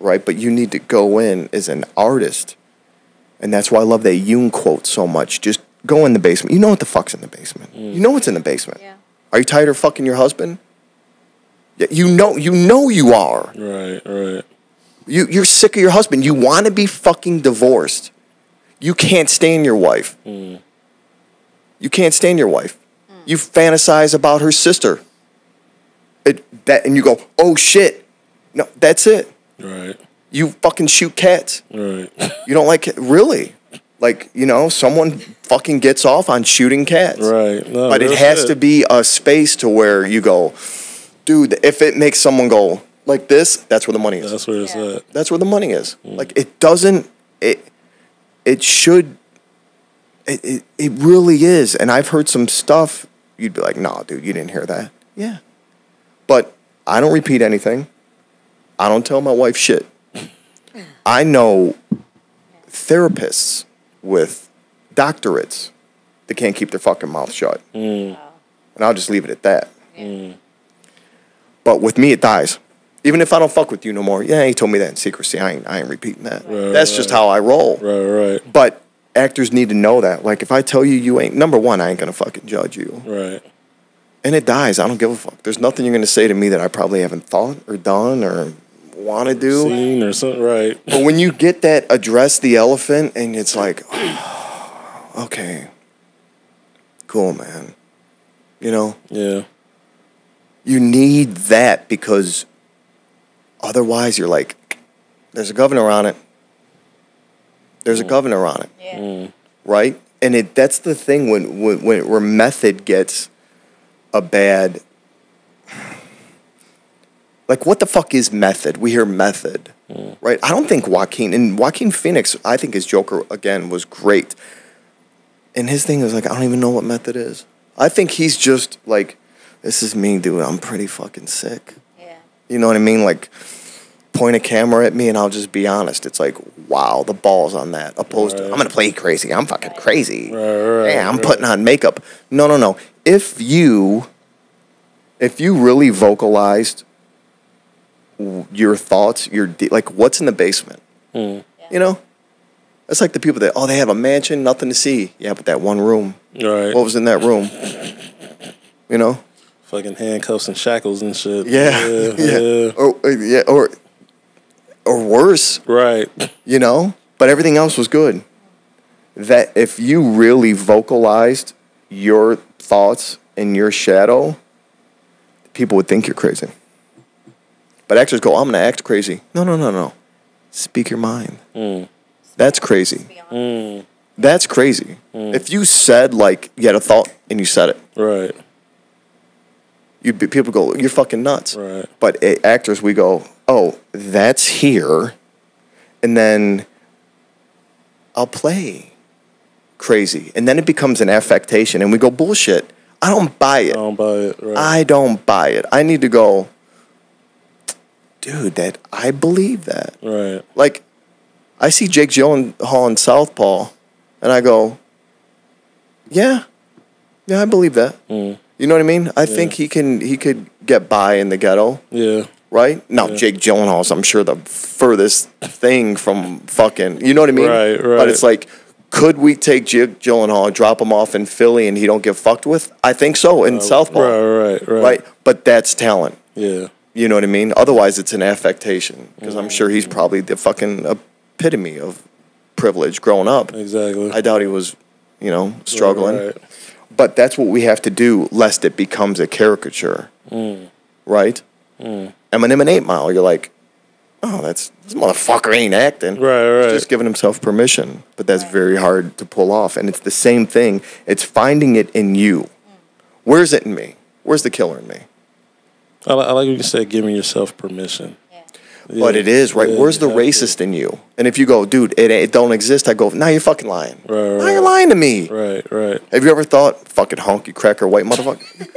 right? But you need to go in as an artist. And that's why I love that Jung quote so much. Just go in the basement. You know what the fuck's in the basement. Mm. You know what's in the basement. Yeah. Are you tired of fucking your husband? You know you are. Right. You're sick of your husband. You want to be fucking divorced. You can't stand your wife. Mm. You can't stand your wife. Mm. You fantasize about her sister. And you go, oh shit. No, that's it. Right. You fucking shoot cats. Right. You don't like it. Really? Like, you know, someone fucking gets off on shooting cats. Right. No, but it has to be a space to where you go... Dude, if it makes someone go like this, that's where the money is. That's where it's at. That's where the money is. Mm. Like, it doesn't, it should, it really is. And I've heard some stuff, you'd be like, nah, dude, you didn't hear that. Yeah. But I don't repeat anything. I don't tell my wife shit. I know therapists with doctorates that can't keep their fucking mouth shut. Mm. And I'll just leave it at that. Mm. But with me, it dies. Even if I don't fuck with you no more, yeah, he told me that in secrecy. I ain't repeating that. Right, that's just how I roll. Right. But actors need to know that. Like, if I tell you you ain't, number one, I ain't going to fucking judge you. Right. And it dies. I don't give a fuck. There's nothing you're going to say to me that I probably haven't thought or done or want to do. Seen or something, right. But when you get that, address the elephant, and it's like, oh, okay, cool, man. You know? Yeah. You need that because otherwise you're like, there's a governor on it. There's a governor on it, right? And that's the thing when method gets a bad. Like, what the fuck is method? We hear method, right? I don't think Joaquin Phoenix, I think his Joker, again, was great. And his thing was like, I don't even know what method is. I think he's just like, this is me, dude. I'm pretty fucking sick. Yeah. You know what I mean? Like, point a camera at me and I'll just be honest. It's like, wow, the balls on that. Opposed to, I'm going to play crazy. I'm fucking crazy. Yeah, I'm putting on makeup. No, no, no. If you really vocalized your thoughts, like, what's in the basement? You know? It's like the people that, oh, they have a mansion, nothing to see. Yeah, but that one room. Right. What was in that room? You know? Fucking handcuffs and shackles and shit. Yeah. Or worse. Right. You know? But everything else was good. That if you really vocalized your thoughts in your shadow, people would think you're crazy. But actors go, I'm going to act crazy. No, no, no, no. Speak your mind. That's crazy. That's crazy. If you said, like, you had a thought and you said it. Right. People go, you're fucking nuts. Right. But actors, we go, oh, that's here. And then I'll play crazy. And then it becomes an affectation. And we go, bullshit. I don't buy it. I don't buy it. Right. I don't buy it. I need to go... Dude, that I believe that. Right. Like, I see Jake Gyllenhaal in Southpaw, and I go, yeah, I believe that. You know what I mean? I think he could get by in the ghetto. Yeah. Right? Now, Jake Gyllenhaal's, I'm sure, the furthest thing from fucking, you know what I mean? Right, right. But it's like, could we take Jake Gyllenhaal and drop him off in Philly and he don't get fucked with? I think so, in Southpaw. Right. But that's talent. Yeah. You know what I mean? Otherwise, it's an affectation, because I'm sure he's probably the fucking epitome of privilege growing up. Exactly. I doubt he was, you know, struggling. Right. But that's what we have to do, lest it becomes a caricature. Right? Eminem and 8 Mile, you're like, oh, this motherfucker ain't acting. Right. He's just giving himself permission. But that's very hard to pull off. And it's the same thing. It's finding it in you. Where's it in me? Where's the killer in me? I like what you said, giving yourself permission. Yeah. But it is, right? Yeah, where's the racist in you? And if you go, dude, it don't exist, I go, nah, you're fucking lying. Right. You're lying to me. Right. Have you ever thought, fucking honky cracker white motherfucker?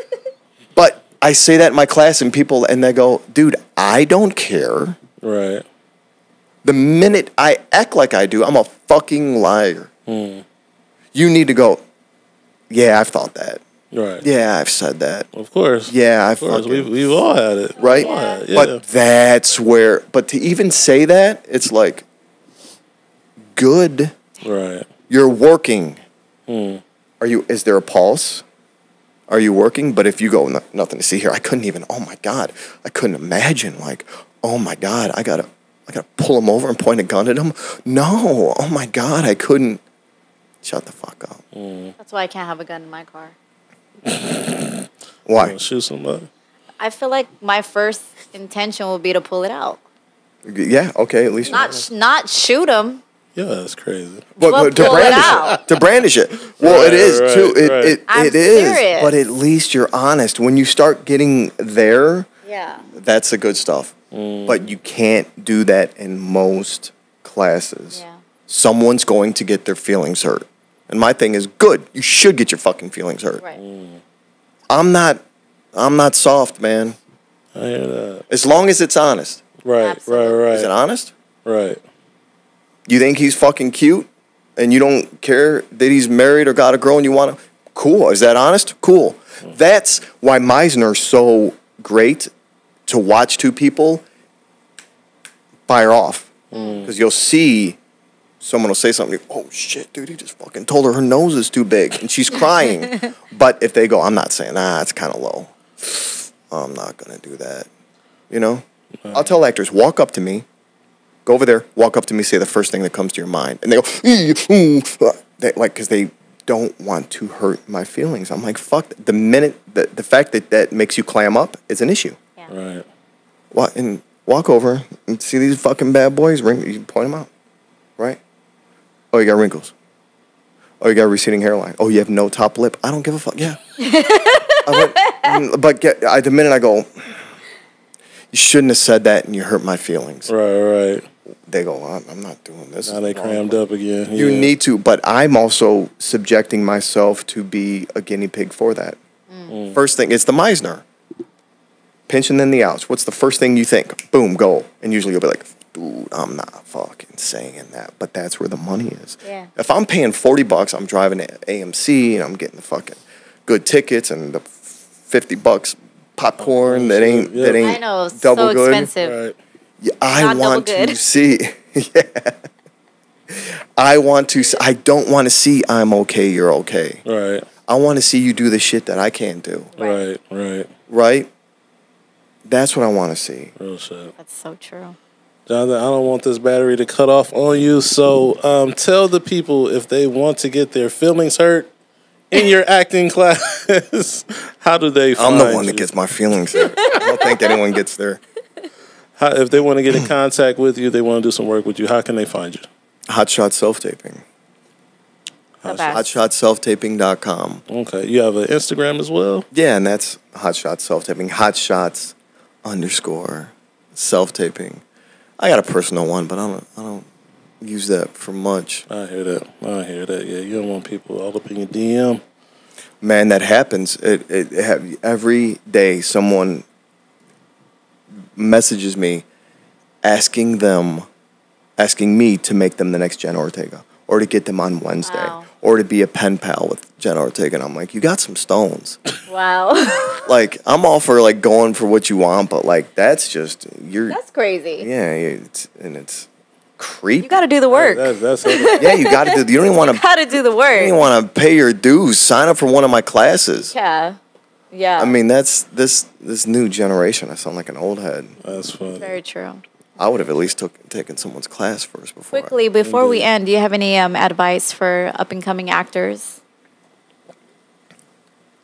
But I say that in my class and people, and they go, dude, I don't care. Right. The minute I act like I do, I'm a fucking liar. You need to go, yeah, I've thought that. Right. Yeah, I've said that. Of course. Yeah, I've fucking... We've all had it. Right? Had it. Yeah. But that's where... But to even say that, it's like... Good. Right. You're working. Are you... Is there a pulse? Are you working? But if you go, nothing to see here, I couldn't even... Oh, my God. I couldn't imagine, like... Oh, my God, I gotta pull him over and point a gun at him? No. Oh, my God, I couldn't... Shut the fuck up. That's why I can't have a gun in my car. Why? Shoot somebody. I feel like my first intention would be to pull it out. Yeah. Okay. At least not shoot him. Yeah, that's crazy. But to brandish it. Well, right, it is too. It is. But at least you're honest. When you start getting there, yeah, that's the good stuff. But you can't do that in most classes. Yeah. Someone's going to get their feelings hurt. And my thing is, good. You should get your fucking feelings hurt. Right. I'm not soft, man. I hear that. As long as it's honest. Right, absolutely. Right. Is it honest? Right. You think he's fucking cute and you don't care that he's married or got a girl and you want to? Cool. Is that honest? Cool. That's why Meisner's so great to watch two people fire off. Because you'll see... Someone will say something, oh, shit, dude, he just fucking told her nose is too big, and she's crying. But if they go, I'm not saying, nah, it's kind of low. I'm not going to do that. You know? I'll tell actors, walk up to me, go over there, walk up to me, say the first thing that comes to your mind. And they go, because they don't want to hurt my feelings. I'm like, fuck, the minute, the fact that that makes you clam up is an issue. Yeah. Right. Well, and walk over and see these fucking bad boys, you point them out. Right? Oh, you got wrinkles. Oh, you got a receding hairline. Oh, you have no top lip. I don't give a fuck. Yeah. The minute I go, you shouldn't have said that and you hurt my feelings. Right, right. They go, I'm not doing this. Now they crammed up again. You need to, but I'm also subjecting myself to be a guinea pig for that. Mm. First thing, it's the Meisner. Pinching in the ouch. What's the first thing you think? Boom, goal. And usually you'll be like, dude, I'm not fucking saying that. But that's where the money is. Yeah. If I'm paying $40, I'm driving to AMC and I'm getting the fucking good tickets and the $50 popcorn that ain't I know, double so good. Expensive. Right. Yeah, I want to see. Yeah. I want to see. I don't want to see I'm okay, you're okay. Right. I want to see you do the shit that I can't do. Right, right. Right? That's what I want to see. Real shit. That's so true. Jonathan, I don't want this battery to cut off on you, so tell the people if they want to get their feelings hurt in your acting class, how do they find I'm the one that gets my feelings hurt. I don't think anyone gets there. How, if they want to get in contact with you, they want to do some work with you, how can they find you? Hot Shot Self-Taping. HotShotSelfTaping.com. Okay. You have an Instagram as well? Yeah, and that's Hot Shot Self-Taping. HotShots_self-taping. I got a personal one, but I don't use that for much. I hear that. I hear that. Yeah, you don't want people all up in your DM. Man, that happens. Every day someone messages me asking me to make them the next Jenna Ortega or to get them on Wednesday or to be a pen pal with Jenna Ortega. And I'm like, you got some stones. Wow. Like, I'm all for, like, going for what you want, but, like, that's just, you're. That's crazy. Yeah, it's creepy. You got to do the work. Yeah, you got to do, you don't even want to. You got to do the work. You don't want to pay your dues. Sign up for one of my classes. Yeah. Yeah. I mean, that's this new generation. I sound like an old head. That's funny. Very true. I would have at least taken someone's class first before. Quickly, before we end, do you have any advice for up-and-coming actors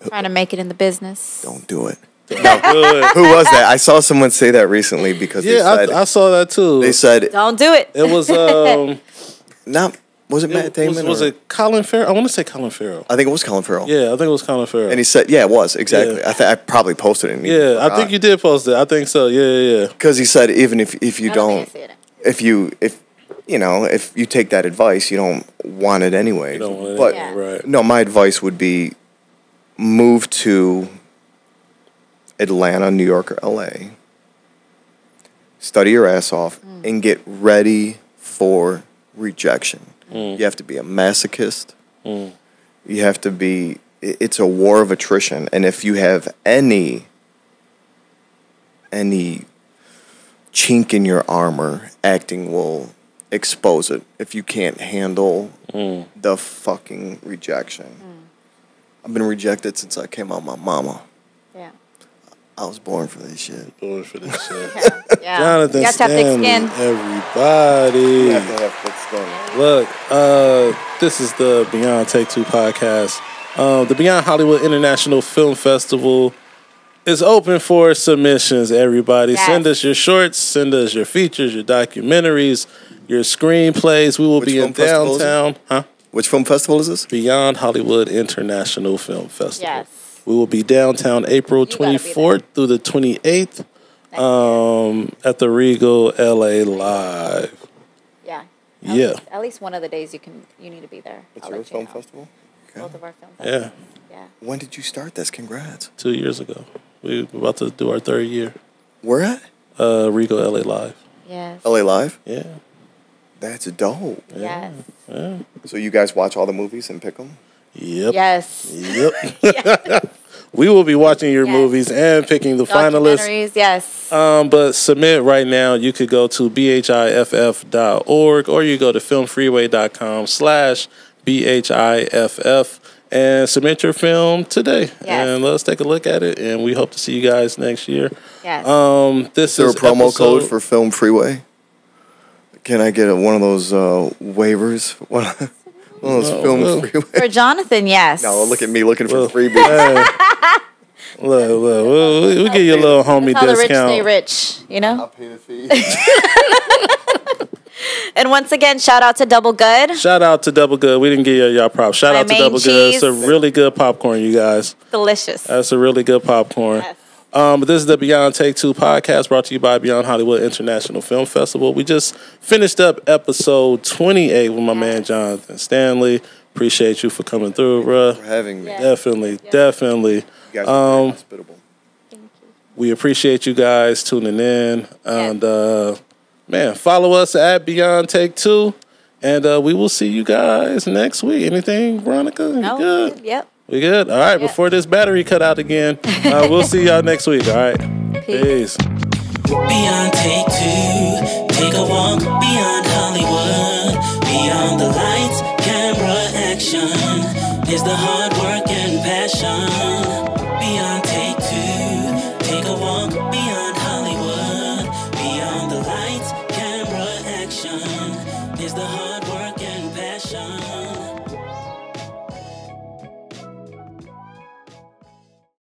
trying to make it in the business? Don't do it. No. Who was that? I saw someone say that recently because they said... Yeah, I saw that too. They said... Don't do it. It was... Was it Matt Damon? Was it Colin Farrell? I want to say Colin Farrell. I think it was Colin Farrell. Yeah, I think it was Colin Farrell. And he said, yeah, it was, exactly. Yeah. I probably posted it. I think you did post it. I think so, yeah. Because he said, even if you if you take that advice, you don't want it anyway. But right. No, my advice would be move to Atlanta, New York, or L.A., study your ass off, and get ready for rejection. You have to be a masochist. You have to be... It's a war of attrition. And if you have any chink in your armor, acting will expose it if you can't handle the fucking rejection. I've been rejected since I came out my mama. Yeah. I was born for this shit. Yeah. Jonathan you Stanley, have thick skin. Everybody. You have to have thick skin. Look, this is the Beyond Take Two podcast. The Beyond Hollywood International Film Festival is open for submissions, everybody. Yes. Send us your shorts. Send us your features, your documentaries, your screenplays. We will be in downtown. Huh? Which film festival is this? Beyond Hollywood International Film Festival. Yes. We will be downtown April 24th through the 28th. At the Regal LA Live. Yeah. At least one of the days you need to be there. It's your film festival? Okay. Both of our film festivals. Yeah. When did you start this? Congrats. 2 years ago. We were about to do our third year. Where at? Regal LA Live. Yes. LA Live? Yeah. That's dope. Yes. Yeah. So you guys watch all the movies and pick them? Yep. Yes. Yep. Yes. We will be watching your movies and picking the finalists. Yes. But submit right now. You could go to bhiff.org or you go to filmfreeway.com/bhiff and submit your film today. Yes. And let us take a look at it. And we hope to see you guys next year. Yes. This is there a promo code for Film Freeway? Can I get one of those waivers? Well, it's Film Freeway. For Jonathan, yes. No, look at me looking for freebies. Look, we'll give you a little homie discount. How the rich stay rich, you know? I'll pay the fees. And once again, shout out to Double Good. Shout out to Double Good. We didn't give y'all props. Shout out to Double Good. It's a really good popcorn, you guys. Delicious. That's a really good popcorn. Yes. But this is the Beyond Take Two podcast, brought to you by Beyond Hollywood International Film Festival. We just finished up episode 28 with my man Jonathan Stanley. Appreciate you for coming through, bro. Thank you for having me. Definitely. You guys are very hospitable. Thank you. We appreciate you guys tuning in. And man, follow us at Beyond Take Two. And we will see you guys next week. Anything, Veronica? No. Good? Yep. We good? All right, before this battery cut out again, we'll see y'all next week. All right. Peace. Beyond Take Two. Take a walk beyond.